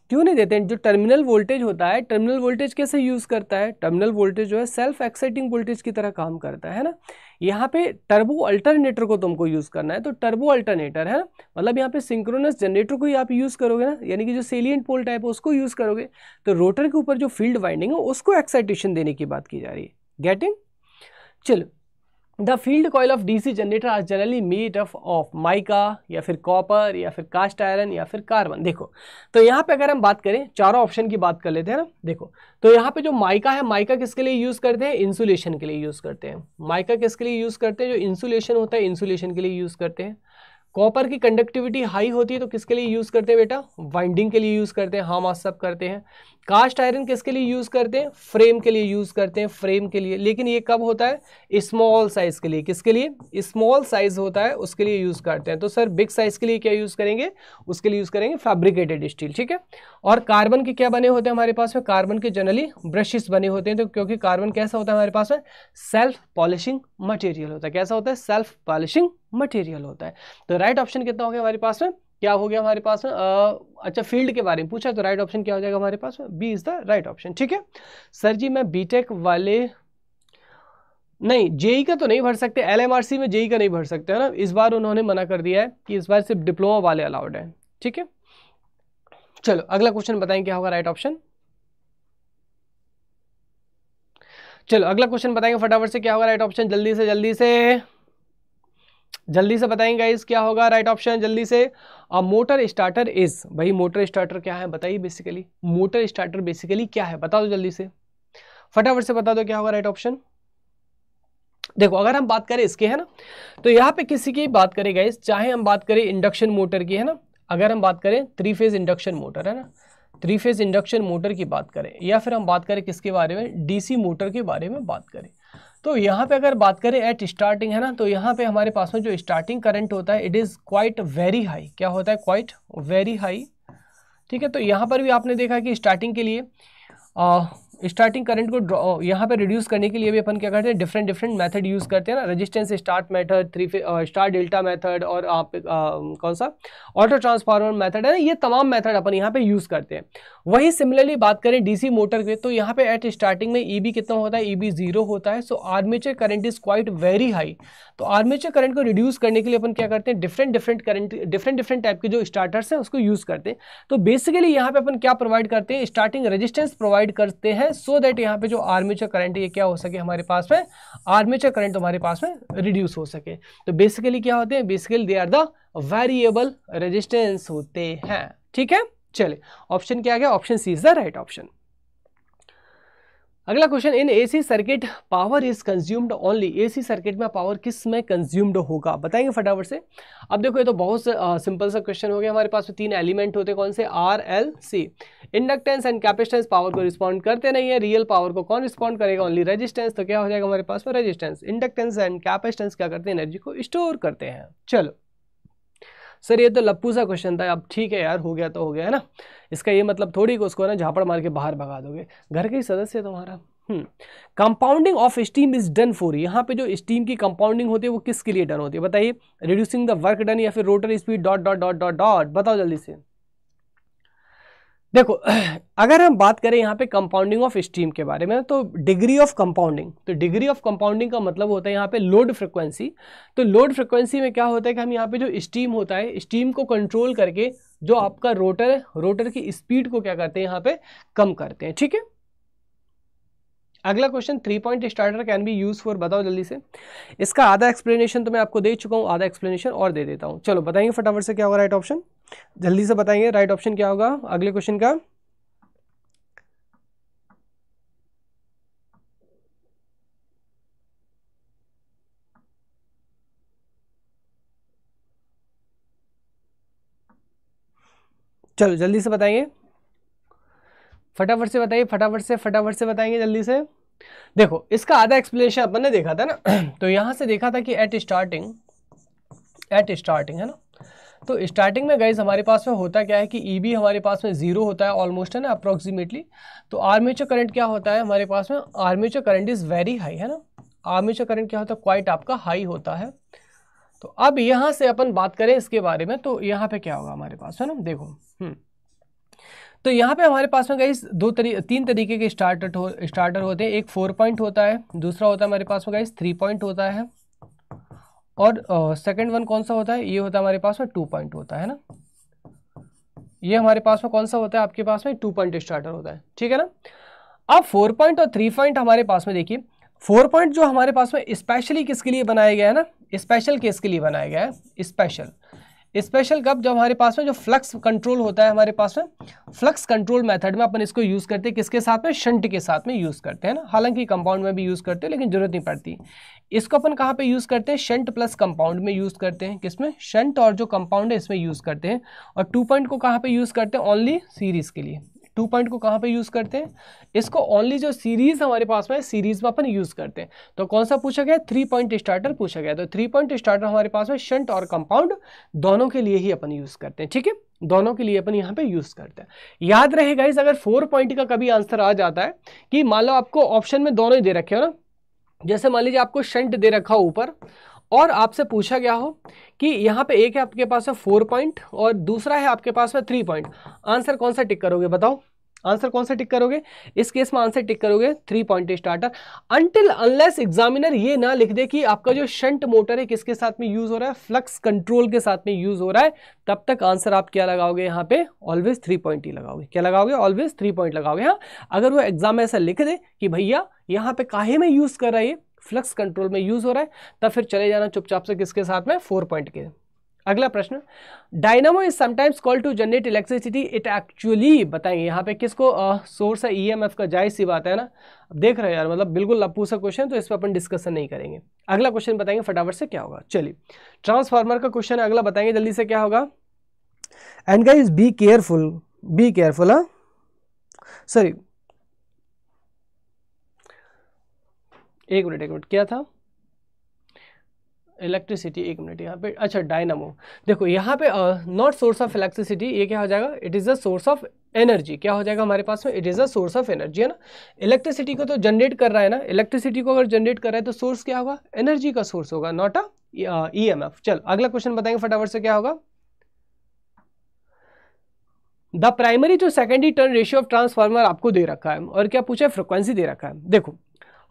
क्यों नहीं देते हैं? जो टर्मिनल वोल्टेज होता है, टर्मिनल वोल्टेज कैसे यूज़ करता है, टर्मिनल वोल्टेज जो है सेल्फ एक्साइटिंग वोल्टेज की तरह काम करता है ना। यहाँ पे टर्बो अल्टरनेटर को तुमको यूज़ करना है, तो टर्बो अल्टरनेटर है, मतलब यहाँ पे सिंक्रोनस जनरेटर को ही आप यूज़ करोगे ना, यानी कि जो सेलियंट पोल टाइप है उसको यूज़ करोगे। तो रोटर के ऊपर जो फील्ड वाइंडिंग है उसको एक्साइटेशन देने की बात की जा रही है, गेटिंग। चलो, the field coil of DC generator are generally made up of mica या फिर कॉपर या फिर कास्ट आयरन या फिर कार्बन। देखो तो यहाँ पे अगर हम बात करें, चारों ऑप्शन की बात कर लेते हैं ना। देखो तो यहाँ पे जो माइका है, माइका किसके लिए यूज़ करते हैं, इंसुलेशन के लिए यूज़ करते हैं। माइका किसके लिए यूज़ करते हैं, जो इंसुलेशन होता है इंसुलेशन के लिए यूज़ करते हैं। कॉपर की कंडक्टिविटी हाई होती है तो किसके लिए यूज़ करते हैं बेटा, वाइंडिंग के लिए यूज़ करते हैं, हम सब करते हैं। कास्ट आयरन किसके लिए यूज़ करते हैं, फ्रेम के लिए यूज़ करते हैं, फ्रेम के लिए। लेकिन ये कब होता है, स्मॉल साइज़ के लिए। किसके लिए, स्मॉल साइज़ होता है उसके लिए यूज़ करते हैं। तो सर बिग साइज़ के लिए क्या यूज़ करेंगे, उसके लिए यूज़ करेंगे फैब्रिकेटेड स्टील, ठीक है। और कार्बन के क्या बने होते हैं हमारे पास में, कार्बन के जनरली ब्रशेस बने होते हैं, तो क्योंकि कार्बन कैसा होता है हमारे पास में, सेल्फ पॉलिशिंग मटेरियल होता है। कैसा होता है, सेल्फ पॉलिशिंग मटेरियल होता है। तो राइट ऑप्शन कितना हो गया हमारे पास में, क्या हो गया हमारे पास में, अच्छा फील्ड के बारे में पूछा, तो राइट ऑप्शन क्या हो जाएगा हमारे पास में, B is the right option, ठीक है। सर जी मैं बीटेक वाले नहीं, जेई का तो नहीं भर सकते, एलएमआरसी में जेई का नहीं भर सकते है ना, इस बार उन्होंने मना कर दिया है कि इस बार सिर्फ डिप्लोमा वाले अलाउड है, ठीक है। चलो अगला क्वेश्चन बताएं क्या होगा राइट ऑप्शन। चलो अगला क्वेश्चन बताएंगे फटाफट से क्या होगा राइट ऑप्शन, जल्दी से बताएंगे गाइस क्या होगा राइट ऑप्शन जल्दी से। मोटर स्टार्टर इज, भाई मोटर स्टार्टर क्या है बताइए, बेसिकली मोटर स्टार्टर बेसिकली क्या है बता दो, जल्दी से फटाफट से बता दो क्या होगा राइट ऑप्शन। देखो अगर हम बात करें इसके है ना, तो यहाँ पे किसी की बात करें गाइस, चाहे हम बात करें इंडक्शन मोटर की है ना, अगर हम बात करें थ्री फेज इंडक्शन मोटर है ना, थ्री फेज इंडक्शन मोटर की बात करें, या फिर हम बात करें किसके बारे में, डीसी मोटर के बारे में बात करें, तो यहाँ पे अगर बात करें एट स्टार्टिंग है ना, तो यहाँ पे हमारे पास में जो स्टार्टिंग करंट होता है it is quite very high. क्या होता है, क्वाइट वेरी हाई, ठीक है। तो यहाँ पर भी आपने देखा कि स्टार्टिंग के लिए स्टार्टिंग करंट को यहाँ पे रिड्यूस करने के लिए भी अपन क्या करते हैं, डिफरेंट डिफरेंट मेथड यूज़ करते हैं ना, resistance start method, three star delta method और आप कौन सा ऑटो ट्रांसफार्मर मेथड है ना, ये तमाम मेथड अपन यहाँ पे यूज़ करते हैं। वही सिमिलरली बात करें डीसी मोटर के, तो यहाँ पे एट स्टार्टिंग में ईबी कितना होता है, ईबी 0 होता है। So armature current is quite very high. तो आर्मेचर करंट को रिड्यूस करने के लिए अपन क्या करते हैं, डिफरेंट डिफरेंट टाइप के जो स्टार्टर्स हैं उसको यूज़ करते हैं। तो बेसिकली यहाँ पे अपन क्या प्रोवाइड करते हैं, स्टार्टिंग रेजिस्टेंस प्रोवाइड करते हैं सो दैट यहाँ पे जो आर्मेचर करंट है ये क्या हो सके, हमारे पास में आर्मेचर करंट हमारे पास में रिड्यूस हो सके। तो बेसिकली क्या होते हैं, basically they are the variable resistance होते हैं। ठीक है, चलिए ऑप्शन क्या गया, option C is the right option. अगला question, in AC circuit power is consumed only, AC circuit में पावर किस में कंज्यूम्ड होगा, बताएंगे फटाफट से। अब देखो ये तो बहुत सिंपल सा क्वेश्चन हो गया। हमारे पास में तीन एलिमेंट होते हैं, कौन से, R L C. Inductance and capacitance power को रिस्पॉन्ड करते नहीं है, रियल पावर को कौन रिस्पॉन्ड करेगा, ओनली रेजिस्टेंस। तो क्या हो जाएगा हमारे पास में रेजिस्टेंस। इंडक्टेंस एंड कैपेसिटेंस क्या करते हैं, एनर्जी को स्टोर करते हैं। चलो सर ये तो लप्पू सा क्वेश्चन था, अब ठीक है यार, हो गया तो हो गया है ना। इसका ये मतलब थोड़ी को उसको ना झापड़ मार के बाहर भगा दोगे, घर के ही सदस्य है तुम्हारा। Compounding of steam is done for, यहाँ पे जो स्टीम की कंपाउंडिंग होती है वो किसके लिए डन होती है, बताइए, रिड्यूसिंग द वर्क डन या फिर rotor speed dot dot dot dot dot, बताओ जल्दी से। देखो अगर हम बात करें यहाँ पे कंपाउंडिंग ऑफ स्टीम के बारे में, तो डिग्री ऑफ कंपाउंडिंग, तो डिग्री ऑफ कंपाउंडिंग का मतलब होता है यहाँ पे लोड फ्रिक्वेंसी। तो लोड फ्रिक्वेंसी में क्या होता है कि हम यहाँ पे जो स्टीम होता है, स्टीम को कंट्रोल करके जो आपका रोटर है, रोटर की स्पीड को क्या करते हैं यहाँ पे कम करते हैं। ठीक है, अगला question, 3 point starter can be use for, बताओ जल्दी से। इसका आधा एक्सप्लेनेशन तो मैं आपको दे चुका हूँ, आधा एक्सप्लेनेशन और दे देता हूँ। चलो बताएंगे फटाफट से क्या होगा राइट ऑप्शन, जल्दी से बताएंगे राइट ऑप्शन क्या होगा अगले क्वेश्चन का। चलो जल्दी से बताएंगे, फटाफट से बताइए, फटाफट से बताएंगे जल्दी से। देखो इसका आधा एक्सप्लेनेशन अपन ने देखा था ना, तो यहाँ से देखा था कि एट स्टार्टिंग है ना, तो स्टार्टिंग में गाइस हमारे पास में होता क्या है कि ईबी हमारे पास में 0 होता है ऑलमोस्ट, है ना, अप्रोक्सीमेटली। तो आर्मेचर करंट क्या होता है हमारे पास में, armature current is very high, है ना, आर्मेचर करंट क्या होता है, क्वाइट आपका हाई होता है। तो अब यहाँ से अपन बात करें इसके बारे में, तो यहाँ पर क्या होगा हमारे पास, है ना, देखो तो यहाँ पे हमारे पास में गाइस तीन तरीके के स्टार्टर होते हैं। एक 4 पॉइंट होता है, दूसरा होता है हमारे पास में गाइस 3 पॉइंट होता है, और सेकंड वन कौन सा होता है, ये होता है हमारे पास में 2 पॉइंट होता है ना। ये हमारे पास में कौन सा होता है, आपके पास में 2 पॉइंट स्टार्टर होता है, ठीक है ना। अब 4 पॉइंट और 3 पॉइंट हमारे पास में, देखिए 4 पॉइंट जो हमारे पास में स्पेशली किसके लिए बनाया गया है ना, स्पेशल केस के लिए बनाया गया है। स्पेशल कब, जब हमारे पास में जो फ्लक्स कंट्रोल होता है, हमारे पास में फ्लक्स कंट्रोल मेथड में अपन इसको यूज़ करते हैं, किसके साथ में, शंट के साथ में यूज़ करते हैं ना। हालांकि कंपाउंड में भी यूज़ करते हैं लेकिन ज़रूरत नहीं पड़ती। इसको अपन कहाँ पे यूज़ करते हैं, शंट प्लस कंपाउंड में यूज़ करते हैं, किसमें, शंट और जो कंपाउंड है इसमें यूज़ करते हैं। और 2 पॉइंट को कहाँ पर यूज़ करते हैं, ओनली सीरीज़ के लिए। 2 पॉइंट को कहाँ पे यूज़ करते हैं, इसको ओनली जो सीरीज़ हमारे पास में, सीरीज़ में अपन यूज़ करते हैं। तो कौन सा पूछा गया, 3 पॉइंट स्टार्टर पूछा गया। तो 3 पॉइंट स्टार्टर हमारे पास में शंट और कंपाउंड दोनों के लिए ही अपन यूज़ करते हैं। ठीक है, दोनों के लिए अपन यहाँ पे यूज़ करते हैं। याद रहे गाइस, अगर 4 पॉइंट का कभी आंसर आ जाता है कि मान लो आपको ऑप्शन में दोनों ही दे रखे हो ना, जैसे मान लीजिए आपको शंट दे रखा हो ऊपर और आपसे पूछा गया हो कि यहाँ पे एक है आपके पास है 4 पॉइंट और दूसरा है आपके पास में 3 पॉइंट, आंसर कौन सा टिक करोगे, बताओ आंसर कौन सा टिक करोगे। इस केस में आंसर टिक करोगे 3 point starter, until unless examiner ये ना लिख दे कि आपका जो शंट मोटर है किसके साथ में यूज़ हो रहा है, फ्लक्स कंट्रोल के साथ में यूज़ हो रहा है, तब तक आंसर आप क्या लगाओगे यहाँ पे, ऑलवेज 3 पॉइंट ही लगाओगे। क्या लगाओगे, ऑलवेज 3 पॉइंट लगाओगे। हाँ, अगर वो एग्जाम में ऐसा लिख दे कि भैया यहाँ पे काहे में यूज़ कर रहा है, फ्लक्स कंट्रोल में यूज़ हो रहा है, तब फिर चले जाना चुपचाप से किसके साथ में, 4 पॉइंट के। अगला प्रश्न, dynamo is sometimes called to generate electricity, it actually, बताएंगे यहाँ पे किसको, सोर्स है ईएमएफ का, जाहिर सी बात है ना। देख रहे हो यार, मतलब बिल्कुल लप्पू सा क्वेश्चन, तो इस पर अपन डिस्कशन नहीं करेंगे। अगला क्वेश्चन बताएंगे फटाफट से क्या होगा। चलिए ट्रांसफार्मर का क्वेश्चन है, अगला बताएंगे जल्दी से क्या होगा। And guys be careful, be careful, हाँ सॉरी एक मिनट क्या था, इलेक्ट्रिसिटी, एक मिनट यहाँ पे, अच्छा डायनामो, देखो यहाँ पे नॉट सोर्स ऑफ इलेक्ट्रिसिटी, ये क्या हो जाएगा, it is a source of energy, क्या हो जाएगा हमारे पास में, it is a source of energy, है ना। इलेक्ट्रिसिटी को तो जनरेट कर रहा है ना, इलेक्ट्रिसिटी को अगर जनरेट कर रहा है तो सोर्स क्या होगा, एनर्जी का सोर्स होगा, नॉट अ ईएमएफ। चलो अगला क्वेश्चन बताएंगे फटाफट से, क्या होगा, the primary to secondary turn ratio of transformer आपको दे रखा है, और क्या पूछा है, फ्रिक्वेंसी दे रखा है। देखो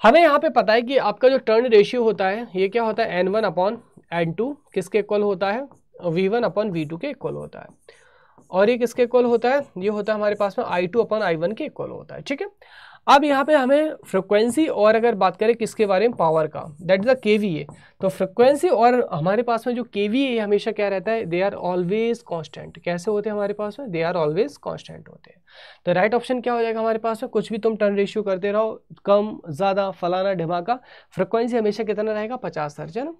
हमें यहाँ पे पता है कि आपका जो टर्न रेशियो होता है ये क्या होता है, N1 अपॉन N2 किसके इक्वल होता है, V1 अपॉन V2 के इक्वल होता है, और ये किसके इक्वल होता है, ये होता है हमारे पास में I2 अपॉन I1 के इक्वल होता है, ठीक है। अब यहाँ पे हमें फ्रिक्वेंसी और अगर बात करें किसके बारे में, पावर का, दैट इज़ द KVA, तो फ्रिक्वेंसी और हमारे पास में जो KVA हमेशा क्या रहता है, दे आर ऑलवेज कॉन्स्टेंट, कैसे होते हैं हमारे पास में, दे आर ऑलवेज कॉन्स्टेंट होते हैं। तो राइट ऑप्शन क्या हो जाएगा हमारे पास में, कुछ भी तुम टर्न रेशियो करते रहो, कम ज़्यादा फलाना ढिमाका, फ्रिक्वेंसी हमेशा कितना रहेगा, 50 हर्ट्ज, है ना।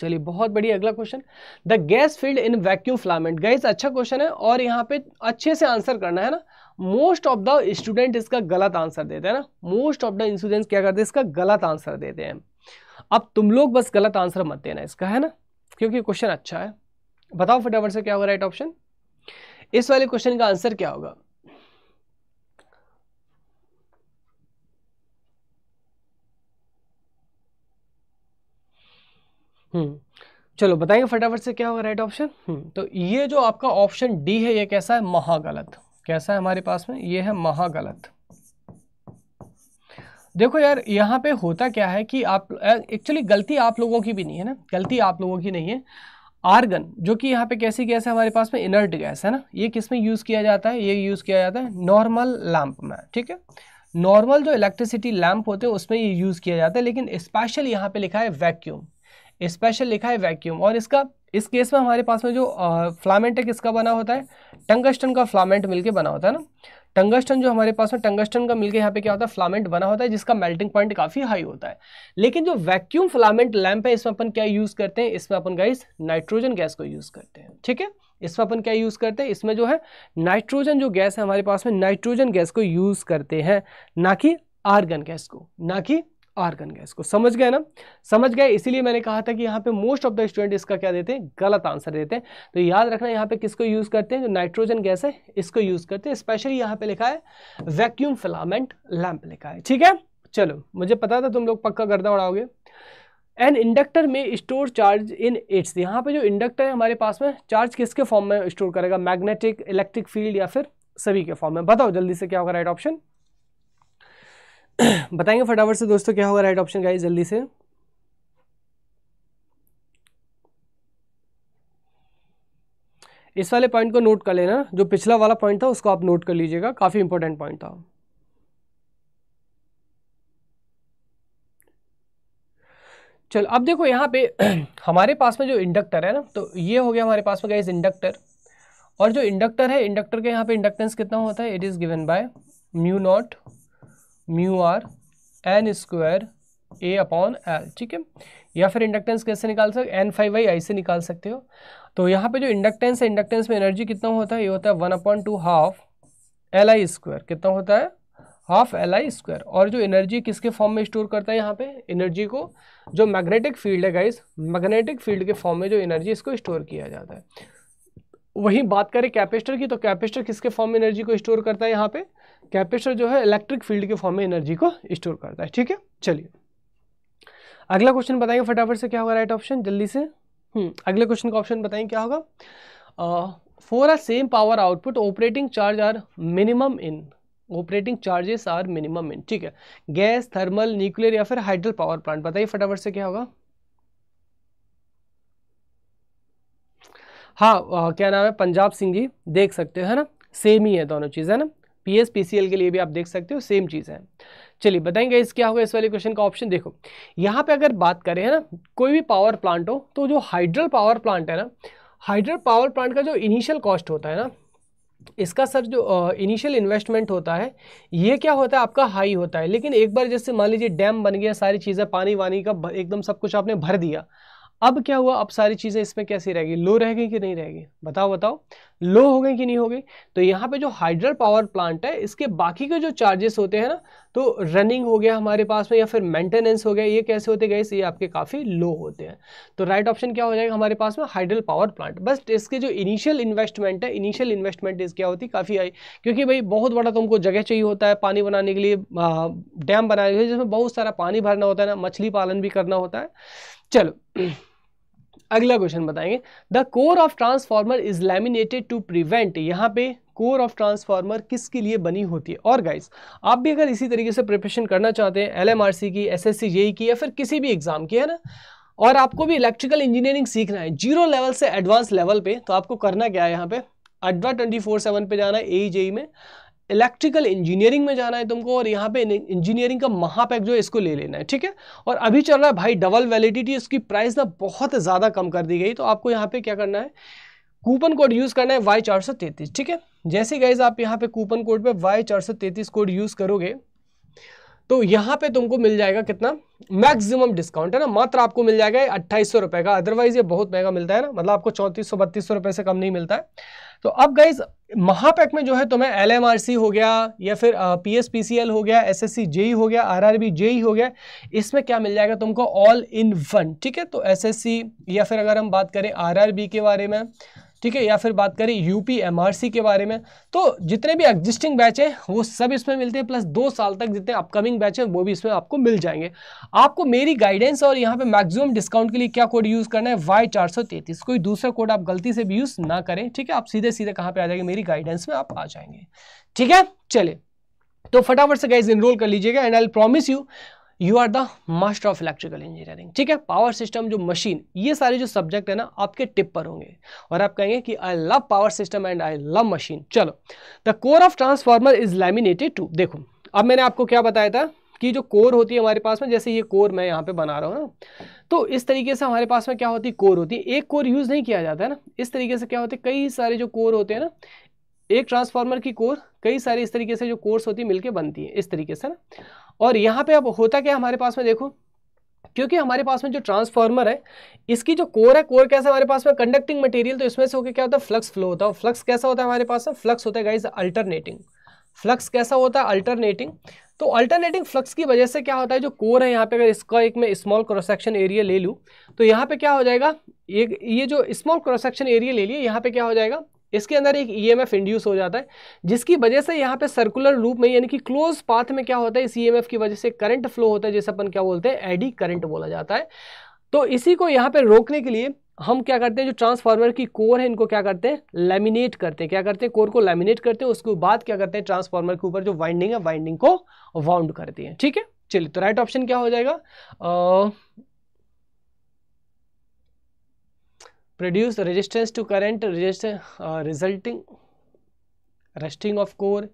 चलिए बहुत बढ़िया, अगला question, the gas field in vacuum filament, guys अच्छा क्वेश्चन है और यहाँ पे अच्छे से आंसर करना है ना, मोस्ट ऑफ द स्टूडेंट इसका गलत आंसर देते हैं ना, मोस्ट ऑफ द स्टूडेंट्स क्या करते हैं, इसका गलत आंसर देते हैं। अब तुम लोग बस गलत आंसर मत देना इसका, है ना, क्योंकि क्वेश्चन अच्छा है। बताओ फटाफट से क्या होगा राइट ऑप्शन, इस वाले क्वेश्चन का आंसर क्या होगा, चलो बताएंगे फटाफट से क्या होगा राइट ऑप्शन। तो ये जो आपका ऑप्शन डी है ये कैसा है, महागलत, कैसा है हमारे पास में, ये है महागलत। देखो यार यहाँ पे होता क्या है कि आप एक्चुअली, गलती आप लोगों की भी नहीं है ना, गलती आप लोगों की नहीं है। आर्गन जो कि यहाँ पे कैसी गैस है हमारे पास में, इनर्ट गैस है ना, ये किस में यूज़ किया जाता है, ये यूज़ किया जाता है नॉर्मल लैंप में, ठीक है। नॉर्मल जो इलेक्ट्रिसिटी लैंप होते हैं उसमें ये यूज़ किया जाता है, लेकिन स्पेशल यहाँ पे लिखा है वैक्यूम, स्पेशल लिखा है वैक्यूम। और इसका इस केस में हमारे पास में जो फिलामेंट है किसका बना होता है, टंगस्टन का फिलामेंट मिलके बना होता है ना, टंगस्टन जो हमारे पास में टंगस्टन का मिलके यहाँ पे क्या होता है, फिलामेंट बना होता है जिसका मेल्टिंग पॉइंट काफ़ी हाई होता है। लेकिन जो वैक्यूम फिलामेंट लैंप है इसमें अपन क्या यूज़ करते हैं, इसमें अपन गाइस नाइट्रोजन गैस को यूज़ करते हैं, ठीक है। इसमें अपन क्या यूज़ करते हैं, इसमें जो है नाइट्रोजन जो गैस है हमारे पास में, नाइट्रोजन गैस को यूज़ करते हैं, ना कि आर्गन गैस को, ना कि आर्गन गैस को। समझ गए ना, समझ गए, इसीलिए मैंने कहा था कि यहाँ पे मोस्ट ऑफ द स्टूडेंट इसका क्या देते हैं, गलत आंसर देते हैं। तो याद रखना यहाँ पे किसको यूज़ करते हैं, जो नाइट्रोजन गैस है इसको यूज़ करते हैं, स्पेशली यहाँ पे लिखा है वैक्यूम फिलामेंट लैंप लिखा है, ठीक है। चलो मुझे पता था तुम लोग पक्का गर्दा उड़ाओगे। एन इंडक्टर में स्टोर चार्ज इन इट्स, यहाँ पे जो इंडक्टर है हमारे पास में चार्ज किसके फॉर्म में स्टोर करेगा, मैग्नेटिक, इलेक्ट्रिक फील्ड या फिर सभी के फॉर्म में। बताओ जल्दी से क्या होगा राइट ऑप्शन, बताएंगे फटाफट से दोस्तों क्या होगा राइट ऑप्शन गाइस, जल्दी से। इस वाले पॉइंट को नोट कर लेना, जो पिछला वाला पॉइंट था उसको आप नोट कर लीजिएगा, काफी इंपॉर्टेंट पॉइंट था। चलो अब देखो यहाँ पे हमारे पास में जो इंडक्टर है ना, तो ये हो गया हमारे पास में गाइस इंडक्टर, और जो इंडक्टर है, इंडक्टर के यहाँ पे इंडक्टेंस कितना होता है, it is given by mu naught mu R N square A upon L, ठीक है। या फिर इंडक्टेंस कैसे निकाल सकते, N5I आई से निकाल सकते हो। तो यहाँ पे जो इंडक्टेंस है, इंडक्टेंस में एनर्जी कितना होता है, ये होता है 1/2 हाफ एल आई स्क्वायर, कितना होता है, हाफ एल आई स्क्वायर। और जो एनर्जी किसके फॉर्म में स्टोर करता है, यहाँ पे एनर्जी को जो मैग्नेटिक फील्ड है गाइस, मैग्नेटिक फील्ड के फॉर्म में जो एनर्जी इसको स्टोर किया जाता है। वही बात करें कैपेसिटर की, तो कैपेसिटर किसके फॉर्म में एनर्जी को स्टोर करता है, यहाँ पे कैपेसिटर जो है इलेक्ट्रिक फील्ड के फॉर्म में एनर्जी को स्टोर करता है, ठीक है। चलिए अगला क्वेश्चन बताएंगे फटाफट से क्या होगा राइट ऑप्शन, जल्दी से। अगले क्वेश्चन का ऑप्शन बताएंगे क्या होगा, for a same power output operating charge are minimum in, operating charges are minimum in, ठीक है। गैस, थर्मल, न्यूक्लियर या फिर हाइडल पावर प्लांट, बताइए फटाफट से क्या होगा। हाँ क्या नाम है, पंजाब सिंह जी, देख सकते हो है ना, सेम ही है दोनों चीज़ है ना, PSPCL के लिए भी आप देख सकते हो, सेम चीज़ है। चलिए बताएंगे इस क्या होगा, इस वाले क्वेश्चन का ऑप्शन देखो। यहाँ पे अगर बात करें है ना, कोई भी पावर प्लांट हो, तो जो हाइड्रल पावर प्लांट है ना, हाइड्रल पावर प्लांट का जो इनिशियल कॉस्ट होता है ना, इसका सर जो इनिशियल इन्वेस्टमेंट होता है ये क्या होता है आपका हाई होता है। लेकिन एक बार जैसे मान लीजिए डैम बन गया, सारी चीज़ें पानी वानी का एकदम सब कुछ आपने भर दिया, अब क्या हुआ, अब सारी चीज़ें इसमें कैसी रहेगी, लो रह गई कि नहीं रहेगी, बताओ बताओ, लो हो गई कि नहीं हो गई। तो यहाँ पे जो हाइड्रल पावर प्लांट है इसके बाकी के जो चार्जेस होते हैं ना, तो रनिंग हो गया हमारे पास में या फिर मेंटेनेंस हो गया, ये कैसे होते गाइस, ये आपके काफ़ी लो होते हैं। तो राइट ऑप्शन क्या हो जाएगा हमारे पास में, हाइडल पावर प्लांट। बस इसके जो इनिशियल इन्वेस्टमेंट है, इनिशियल इन्वेस्टमेंट इस क्या होती है काफ़ी आई, क्योंकि भाई बहुत बड़ा तुमको जगह चाहिए होता है पानी बनाने के लिए, डैम बनाने के लिए, जिसमें बहुत सारा पानी भरना होता है ना, मछली पालन भी करना होता है। चलो अगला क्वेश्चन बताएंगे, the core of transformer is laminated to prevent, यहाँ पे कोर ऑफ ट्रांसफार्मर किसके लिए बनी होती है। और गाइस आप भी अगर इसी तरीके से प्रिपरेशन करना चाहते हैं LMRC की, SSC JE की या फिर किसी भी एग्जाम की, है ना, और आपको भी इलेक्ट्रिकल इंजीनियरिंग सीखना है जीरो लेवल से एडवांस लेवल पे, तो आपको करना क्या है, यहाँ पे अड्डा 247 पे जाना है, AE JE में इलेक्ट्रिकल इंजीनियरिंग में जाना है तुमको, और यहाँ पे इंजीनियरिंग का महापैक जो है इसको ले लेना है, ठीक है। और अभी चल रहा है भाई डबल वैलिडिटी, इसकी प्राइस ना बहुत ज़्यादा कम कर दी गई, तो आपको यहाँ पे क्या करना है, कूपन कोड यूज़ करना है Y433, ठीक है। जैसे गाइज आप यहाँ पे कूपन कोड पे Y433 कोड यूज़ करोगे तो यहाँ पे तुमको मिल जाएगा कितना, मैक्सिमम डिस्काउंट है ना, मात्र आपको मिल जाएगा 2800 रुपये का। अदरवाइज ये बहुत महंगा मिलता है ना, मतलब आपको 3400-3200 रुपये से कम नहीं मिलता है। तो अब गाइज महापैक में जो है तुम्हें LMRC हो गया या फिर PSPCL हो गया, SSC JE हो गया, RRB JE हो गया, इसमें क्या मिल जाएगा तुमको, ऑल इन वन, ठीक है। तो SSC या फिर अगर हम बात करें RRB के बारे में, ठीक है, या फिर बात करें UPMRC के बारे में, तो जितने भी एग्जिस्टिंग बैच हैं वो सब इसमें मिलते हैं, प्लस 2 साल तक जितने अपकमिंग बैच हैं वो भी इसमें आपको मिल जाएंगे। आपको मेरी गाइडेंस और यहाँ पे मैक्सिमम डिस्काउंट के लिए क्या कोड यूज़ करना है, Y433, कोई दूसरा कोड आप गलती से भी यूज़ ना करें, ठीक है। आप सीधे सीधे कहाँ पर आ जाएंगे, मेरी गाइडेंस में आप आ जाएंगे, ठीक है। चले तो फटाफट से गाइज इनरोल कर लीजिएगा, and I promise you, you are the master of electrical engineering, ठीक है। पावर सिस्टम, जो मशीन, ये सारे जो सब्जेक्ट है ना आपके टिप पर होंगे और आप कहेंगे कि I love power system and I love machine. चलो, the core of transformer is laminated to, देखो अब मैंने आपको क्या बताया था कि जो कोर होती है हमारे पास में, जैसे ये कोर मैं यहाँ पे बना रहा हूँ ना, तो इस तरीके से हमारे पास में क्या होती है, कोर होती है। एक कोर यूज़ नहीं किया जाता है ना, इस तरीके से क्या होते हैं कई सारे जो कोर होते हैं ना, एक ट्रांसफार्मर की कोर कई सारे इस तरीके से जो कोर्स होती है मिलके बनती है इस तरीके से ना। और यहाँ पे अब होता क्या हमारे पास में, देखो क्योंकि हमारे पास में जो ट्रांसफार्मर है इसकी जो कोर है, कोर कैसा हमारे पास में, कंडक्टिंग मटेरियल, तो इसमें से होकर क्या होता है, फ्लक्स फ्लो होता है। फ्लक्स कैसा होता है हमारे पास में, फ्लक्स होता है गाइस अल्टरनेटिंग, फ्लक्स कैसा होता है, अल्टरनेटिंग। तो अल्टरनेटिंग फ्लक्स की वजह से क्या होता है, जो कोर है यहाँ पे, अगर इसका एक मैं स्मॉल क्रॉस सेक्शन एरिया ले लूँ तो यहाँ पे क्या हो जाएगा, एक ये जो स्मॉल क्रॉस सेक्शन एरिया ले लिए, यहाँ पे क्या हो जाएगा, इसके अंदर एक EMF इंड्यूस हो जाता है, जिसकी वजह से यहाँ पे सर्कुलर रूप में यानी कि क्लोज पाथ में क्या होता है, इस EMF की वजह से करंट फ्लो होता है, जैसे अपन क्या बोलते हैं, एडी करंट बोला जाता है। तो इसी को यहाँ पे रोकने के लिए हम क्या करते हैं, जो ट्रांसफार्मर की कोर है इनको क्या करते हैं, लैमिनेट करते हैं। क्या करते हैं, कोर को लैमिनेट करते हैं, उसके बाद क्या करते हैं, ट्रांसफार्मर के ऊपर जो वाइंडिंग है, वाइंडिंग को वाउंड करती है, ठीक है। चलिए तो राइट ऑप्शन क्या हो जाएगा, produce resistance to current, resulting resting of core,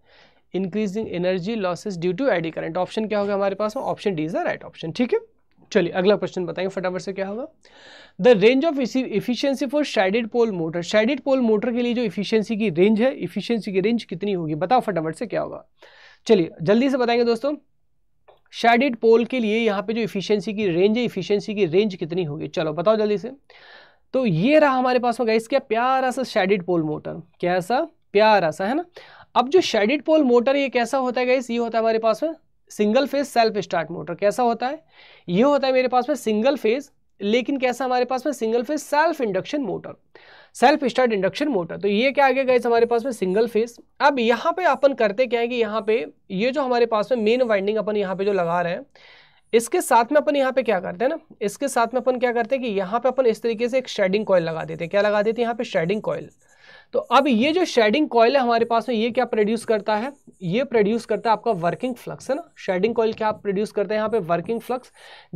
increasing energy losses due to eddy current. Option क्या होगा हमारे पास में, option D is the right option, ठीक है। चलिए अगला क्वेश्चन बताएंगे फटाफट से, क्या होगा, the range of efficiency for shaded pole motor, shaded pole motor के लिए जो इफिशियंसी की रेंज है, इफिशियंसी की रेंज कितनी होगी, बताओ फटाफट से क्या होगा। चलिए जल्दी से बताएंगे दोस्तों, शेडेड पोल के लिए यहाँ पे जो इफिशियंसी की रेंज है, इफिशियंसी की रेंज कितनी होगी, चलो बताओ जल्दी से। तो ये रहा हमारे पास में गाइस क्या प्यारा सा शेडेड पोल मोटर, कैसा प्यारा सा, है ना। अब जो शेडेड पोल मोटर ये कैसा होता है गाइस, ये होता है हमारे पास में single phase self start motor. कैसा होता है, ये होता है मेरे पास में सिंगल फेज, लेकिन कैसा हमारे पास में, single phase self induction motor, self start induction motor. तो ये क्या आ गया गाइस हमारे पास में, सिंगल फेज। अब यहाँ पे अपन करते क्या है कि यहाँ पे ये जो हमारे पास में मेन वाइंडिंग अपन यहाँ पे जो लगा रहे हैं, इसके साथ में अपन यहाँ पे क्या करते हैं ना, इसके साथ में अपन क्या करते हैं कि यहाँ पे अपन इस तरीके से एक शेडिंग कॉयल लगा देते हैं। क्या लगा देते हैं, यहाँ पे शेडिंग कॉयल। तो अब ये जो शेडिंग कॉयल है हमारे पास में, ये क्या प्रोड्यूस करता है, ये प्रोड्यूस करता है आपका वर्किंग फ्लक्स, है ना। शेडिंग कॉयल क्या प्रोड्यूस करते हैं यहाँ पे, वर्किंग फ्लक्स,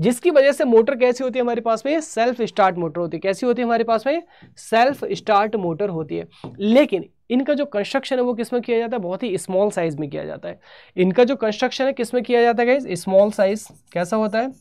जिसकी वजह से मोटर कैसी होती है हमारे पास में, सेल्फ स्टार्ट मोटर होती है। कैसी होती है हमारे पास में, सेल्फ स्टार्ट मोटर होती है। लेकिन इनका जो कंस्ट्रक्शन है वो किसमें किया जाता है, बहुत ही स्मॉल साइज में किया जाता है। इनका जो कंस्ट्रक्शन है किसमें किया जाता है गाइस, स्मॉल साइज। कैसा होता है,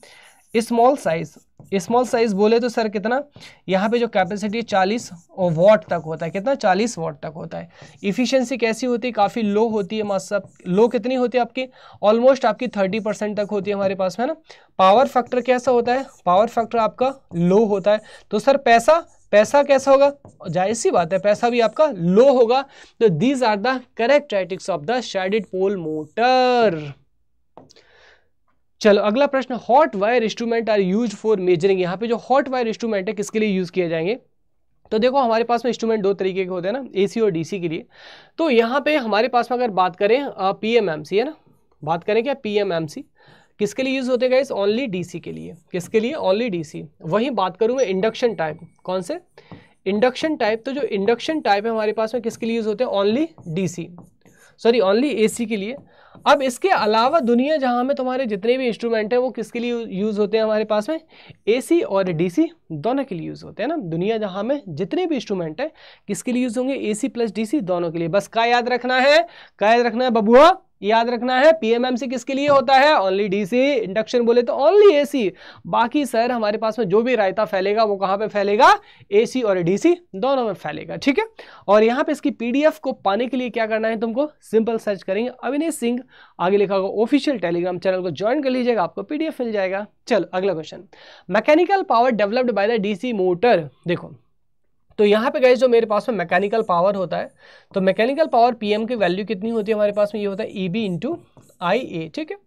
स्मॉल साइज। स्मॉल साइज बोले तो सर कितना, यहाँ पे जो कैपेसिटी 40 वॉट तक होता है, कितना 40 वॉट तक होता है। इफिशियंसी कैसी होती है, काफ़ी लो होती है, मतलब लो कितनी होती है आपकी, ऑलमोस्ट आपकी 30% तक होती है हमारे पास में ना। पावर फैक्टर कैसा होता है, पावर फैक्टर आपका लो होता है। तो सर पैसा, पैसा कैसा होगा, जाहिर सी बात है पैसा भी आपका लो होगा। तो these are the correct characteristics of the shaded pole motor. चलो अगला प्रश्न, hot wire instrument are use for measuring. यहाँ पे जो हॉट वायर इंस्ट्रूमेंट है किसके लिए यूज किए जाएंगे? तो देखो हमारे पास में इंस्ट्रूमेंट दो तरीके के होते हैं ना, एसी और डीसी के लिए। तो यहाँ पे हमारे पास में अगर बात करें पीएमएमसी, है ना, बात करें क्या पीएमएमसी किसके लिए यूज होते गाइस? ओनली डीसी के लिए। किसके लिए? Only DC. वहीं बात करूँ मैं इंडक्शन टाइप, कौन से? Induction type. तो जो इंडक्शन टाइप है हमारे पास में किसके लिए यूज होते हैं? Only DC, sorry only AC के लिए। अब इसके अलावा दुनिया जहाँ में तुम्हारे जितने भी इंस्ट्रूमेंट हैं वो किसके लिए यूज़ होते हैं हमारे पास में? एसी और डीसी दोनों के लिए यूज़ होते हैं ना। दुनिया जहाँ में जितने भी इंस्ट्रूमेंट हैं किसके लिए यूज़ होंगे? एसी प्लस डीसी दोनों के लिए। बस का याद रखना है, का याद रखना है बबुआ, याद रखना है पीएमएमसी किसके लिए होता है? Only DC. इंडक्शन बोले तो ओनली एसी। बाकी सर हमारे पास में जो भी रायता फैलेगा वो कहाँ पे फैलेगा? एसी और डीसी दोनों में फैलेगा, ठीक है। और यहाँ पे इसकी पीडीएफ को पाने के लिए क्या करना है तुमको? सिंपल सर्च करेंगे अविनेश सिंह, आगे लिखा होगा ऑफिशियल टेलीग्राम चैनल को ज्वाइन कर लीजिएगा, आपको पीडीएफ मिल जाएगा। चलो अगला question, mechanical power developed by the DC motor. देखो तो यहाँ पे गाइस जो मेरे पास में मैकेनिकल पावर होता है, तो मैकेनिकल पावर पीएम की वैल्यू कितनी होती है हमारे पास में? ये होता है ईबी इंटू आई ए, ठीक है।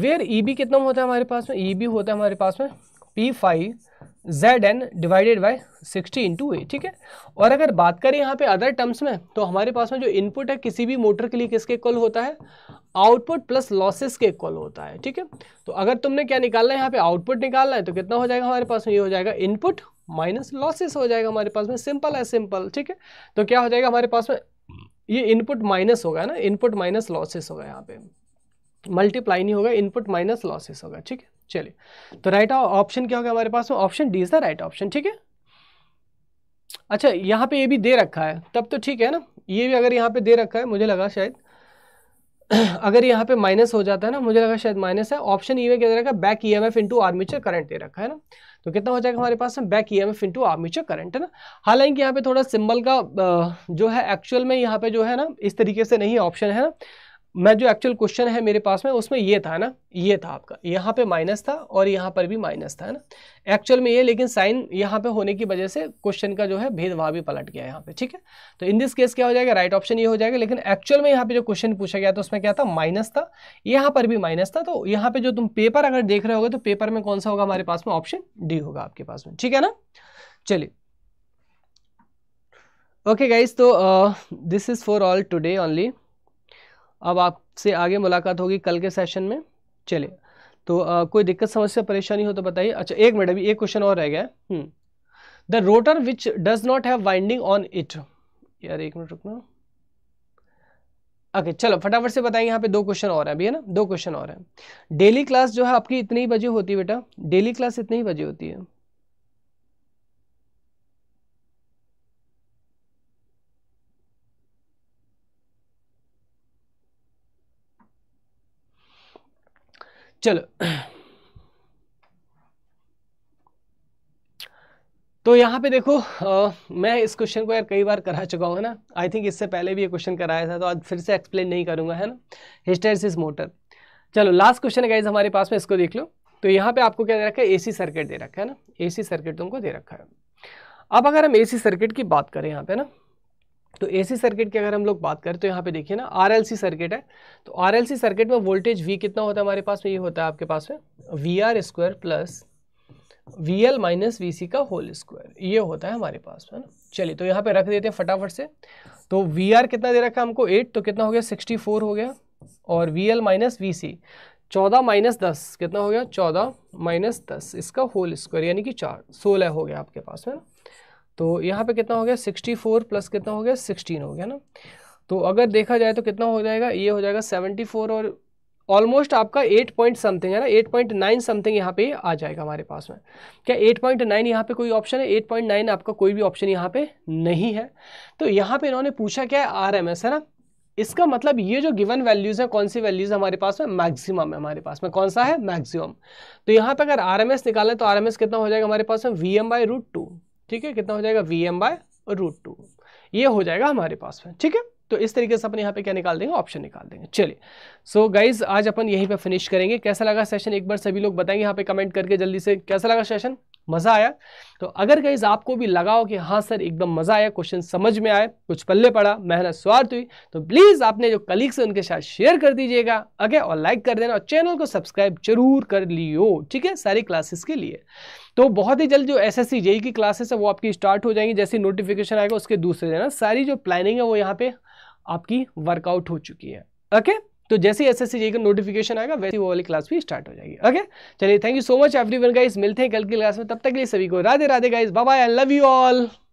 वेयर ईबी कितना होता है हमारे पास में? ईबी होता है हमारे पास में P5ZN divided by 60 into A, ठीक है। और अगर बात करें यहाँ पे अदर टर्म्स में, तो हमारे पास में जो इनपुट है किसी भी मोटर के लिए किसके इक्वल होता है? आउटपुट प्लस लॉसेस के इक्वल होता है, ठीक है। तो अगर तुमने क्या निकालना है यहाँ पे? आउटपुट निकालना है, तो कितना हो जाएगा हमारे पास में? ये हो जाएगा इनपुट माइनस लॉसेस हो जाएगा हमारे पास में, सिंपल है सिंपल, ठीक है। तो क्या हो जाएगा हमारे पास में? ये इनपुट माइनस होगा ना, इनपुट माइनस लॉसेस होगा, यहाँ पे मल्टीप्लाई नहीं होगा, इनपुट माइनस लॉसेस होगा, ठीक है। चलिए तो राइट ऑप्शन क्या होगा हमारे पास में? Option D is the right option, ठीक है। अच्छा यहाँ पे ये भी दे रखा है तब तो ठीक है ना, ये भी अगर यहाँ पे दे रखा है, मुझे लगा शायद अगर यहाँ पे माइनस हो जाता है ना, मुझे लगा शायद माइनस है। ऑप्शन ई में क्या दे रखा है? Back EMF into armature current दे रखा है ना, तो कितना हो जाएगा हमारे पास में? Back EMF into armature current, है ना। हालांकि यहाँ पे थोड़ा सिंबल का जो है एक्चुअल में यहाँ पे जो है ना इस तरीके से नहीं ऑप्शन है ना, मैं जो एक्चुअल क्वेश्चन है मेरे पास में उसमें ये था ना, ये था आपका, यहाँ पे माइनस था और यहाँ पर भी माइनस था ना एक्चुअल में ये, लेकिन साइन यहाँ पे होने की वजह से क्वेश्चन का जो है भेदभाव भी पलट गया यहाँ पे, ठीक है। तो इन दिस केस क्या हो जाएगा? राइट ऑप्शन ये हो जाएगा। लेकिन एक्चुअल में यहाँ पे जो क्वेश्चन पूछा गया था उसमें क्या था? माइनस था, यहाँ पर भी माइनस था। तो यहाँ पे जो तुम पेपर अगर देख रहे होगे तो पेपर में कौन सा होगा हमारे पास में? ऑप्शन डी होगा आपके पास में, ठीक है ना। चलिए ओके गाइज, तो this is for all today only. अब आपसे आगे मुलाकात होगी कल के सेशन में। चलिए तो कोई दिक्कत समस्या परेशानी हो तो बताइए। अच्छा एक मिनट, अभी एक क्वेश्चन और रह गया है। The rotor which does not have winding on it, यार एक मिनट रुकना। ओके चलो फटाफट से बताइए, यहाँ पे दो क्वेश्चन और है अभी, है ना, दो क्वेश्चन और है। डेली क्लास जो है आपकी इतने ही बजे होती है बेटा, डेली क्लास इतने ही बजे होती है। चलो तो यहाँ पे देखो मैं इस क्वेश्चन को यार कई बार करा चुका हूँ ना, आई थिंक इससे पहले भी ये क्वेश्चन कराया था, तो आज फिर से एक्सप्लेन नहीं करूँगा, है ना। Hysteresis motor. चलो लास्ट क्वेश्चन है गाइस हमारे पास में, इसको देख लो। तो यहाँ पे आपको क्या दे रखा है? एसी सर्किट दे रखा है ना, एसी सर्किट तुमको दे रखा है। अब अगर हम एसी सर्किट की बात करें यहाँ पे ना, तो एसी सर्किट की अगर हम लोग बात करें तो यहाँ पे देखिए ना आरएलसी सर्किट है। तो आरएलसी सर्किट में वोल्टेज वी कितना होता है हमारे पास में? ये होता है आपके पास में VR square plus VL minus VC का होल स्क्वायर, ये होता है हमारे पास में ना। चलिए तो यहाँ पे रख देते हैं फटाफट से। तो VR कितना दे रखा है हमको? 8, तो कितना हो गया? 64 हो गया। और VL माइनस VC 14 माइनस 10 कितना हो गया? 14 माइनस 10 इसका होल स्क्वायर यानी कि 4, 16 हो गया आपके पास में ना। तो यहाँ पे कितना हो गया? 64 प्लस कितना हो गया? 16 हो गया ना। तो अगर देखा जाए तो कितना हो जाएगा? ये हो जाएगा 74 और ऑलमोस्ट आपका 8 पॉइंट समथिंग है ना, 8.9 समथिंग यहाँ पे आ जाएगा हमारे पास में। क्या 8.9 यहाँ पे कोई ऑप्शन है? 8.9 आपका कोई भी ऑप्शन यहाँ पे नहीं है। तो यहाँ पे इन्होंने पूछा क्या है? RMS है ना। इसका मतलब ये जो गिवन वैल्यूज़ हैं, कौन सी वैल्यूज़ हमारे पास में? मैक्सिमम है हमारे पास में। कौन सा है? मैक्सिमम। तो यहाँ पे अगर RMS निकालें तो RMS कितना हो जाएगा हमारे पास में? VM/√2, ठीक है। कितना हो जाएगा? VM/√2 ये हो जाएगा हमारे पास में, ठीक है। तो इस तरीके से अपन यहाँ पे क्या निकाल देंगे? ऑप्शन निकाल देंगे। चलिए सो गाइज आज अपन यहीं पे फिनिश करेंगे। कैसा लगा सेशन एक बार सभी लोग बताएंगे यहाँ पे कमेंट करके जल्दी से, कैसा लगा सेशन? मज़ा आया। तो अगर गाइस आपको भी लगा हो कि हाँ सर एकदम मज़ा आया, क्वेश्चन समझ में आए, कुछ पल्ले पड़ा, मेहनत स्वार्थ हुई, तो प्लीज़ आपने जो कलीग्स हैं उनके साथ शेयर कर दीजिएगा, ओके, और लाइक कर देना और चैनल को सब्सक्राइब जरूर कर लियो, ठीक है, सारी क्लासेस के लिए। तो बहुत ही जल्द जो एसएससी जेई की क्लासेस है वो आपकी स्टार्ट हो जाएंगी, जैसे नोटिफिकेशन आएगा उसके दूसरे दिन सारी जो प्लानिंग है वो यहाँ पे आपकी वर्कआउट हो चुकी है, ओके। तो जैसे ही एसएससी जेई का नोटिफिकेशन आएगा वैसे वो वाली क्लास भी स्टार्ट हो जाएगी, ओके। चलिए, thank you so much everyone guys, मिलते हैं कल की क्लास में, तब तक के लिए सभी को Radhe Radhe guys, bye bye, I love you all.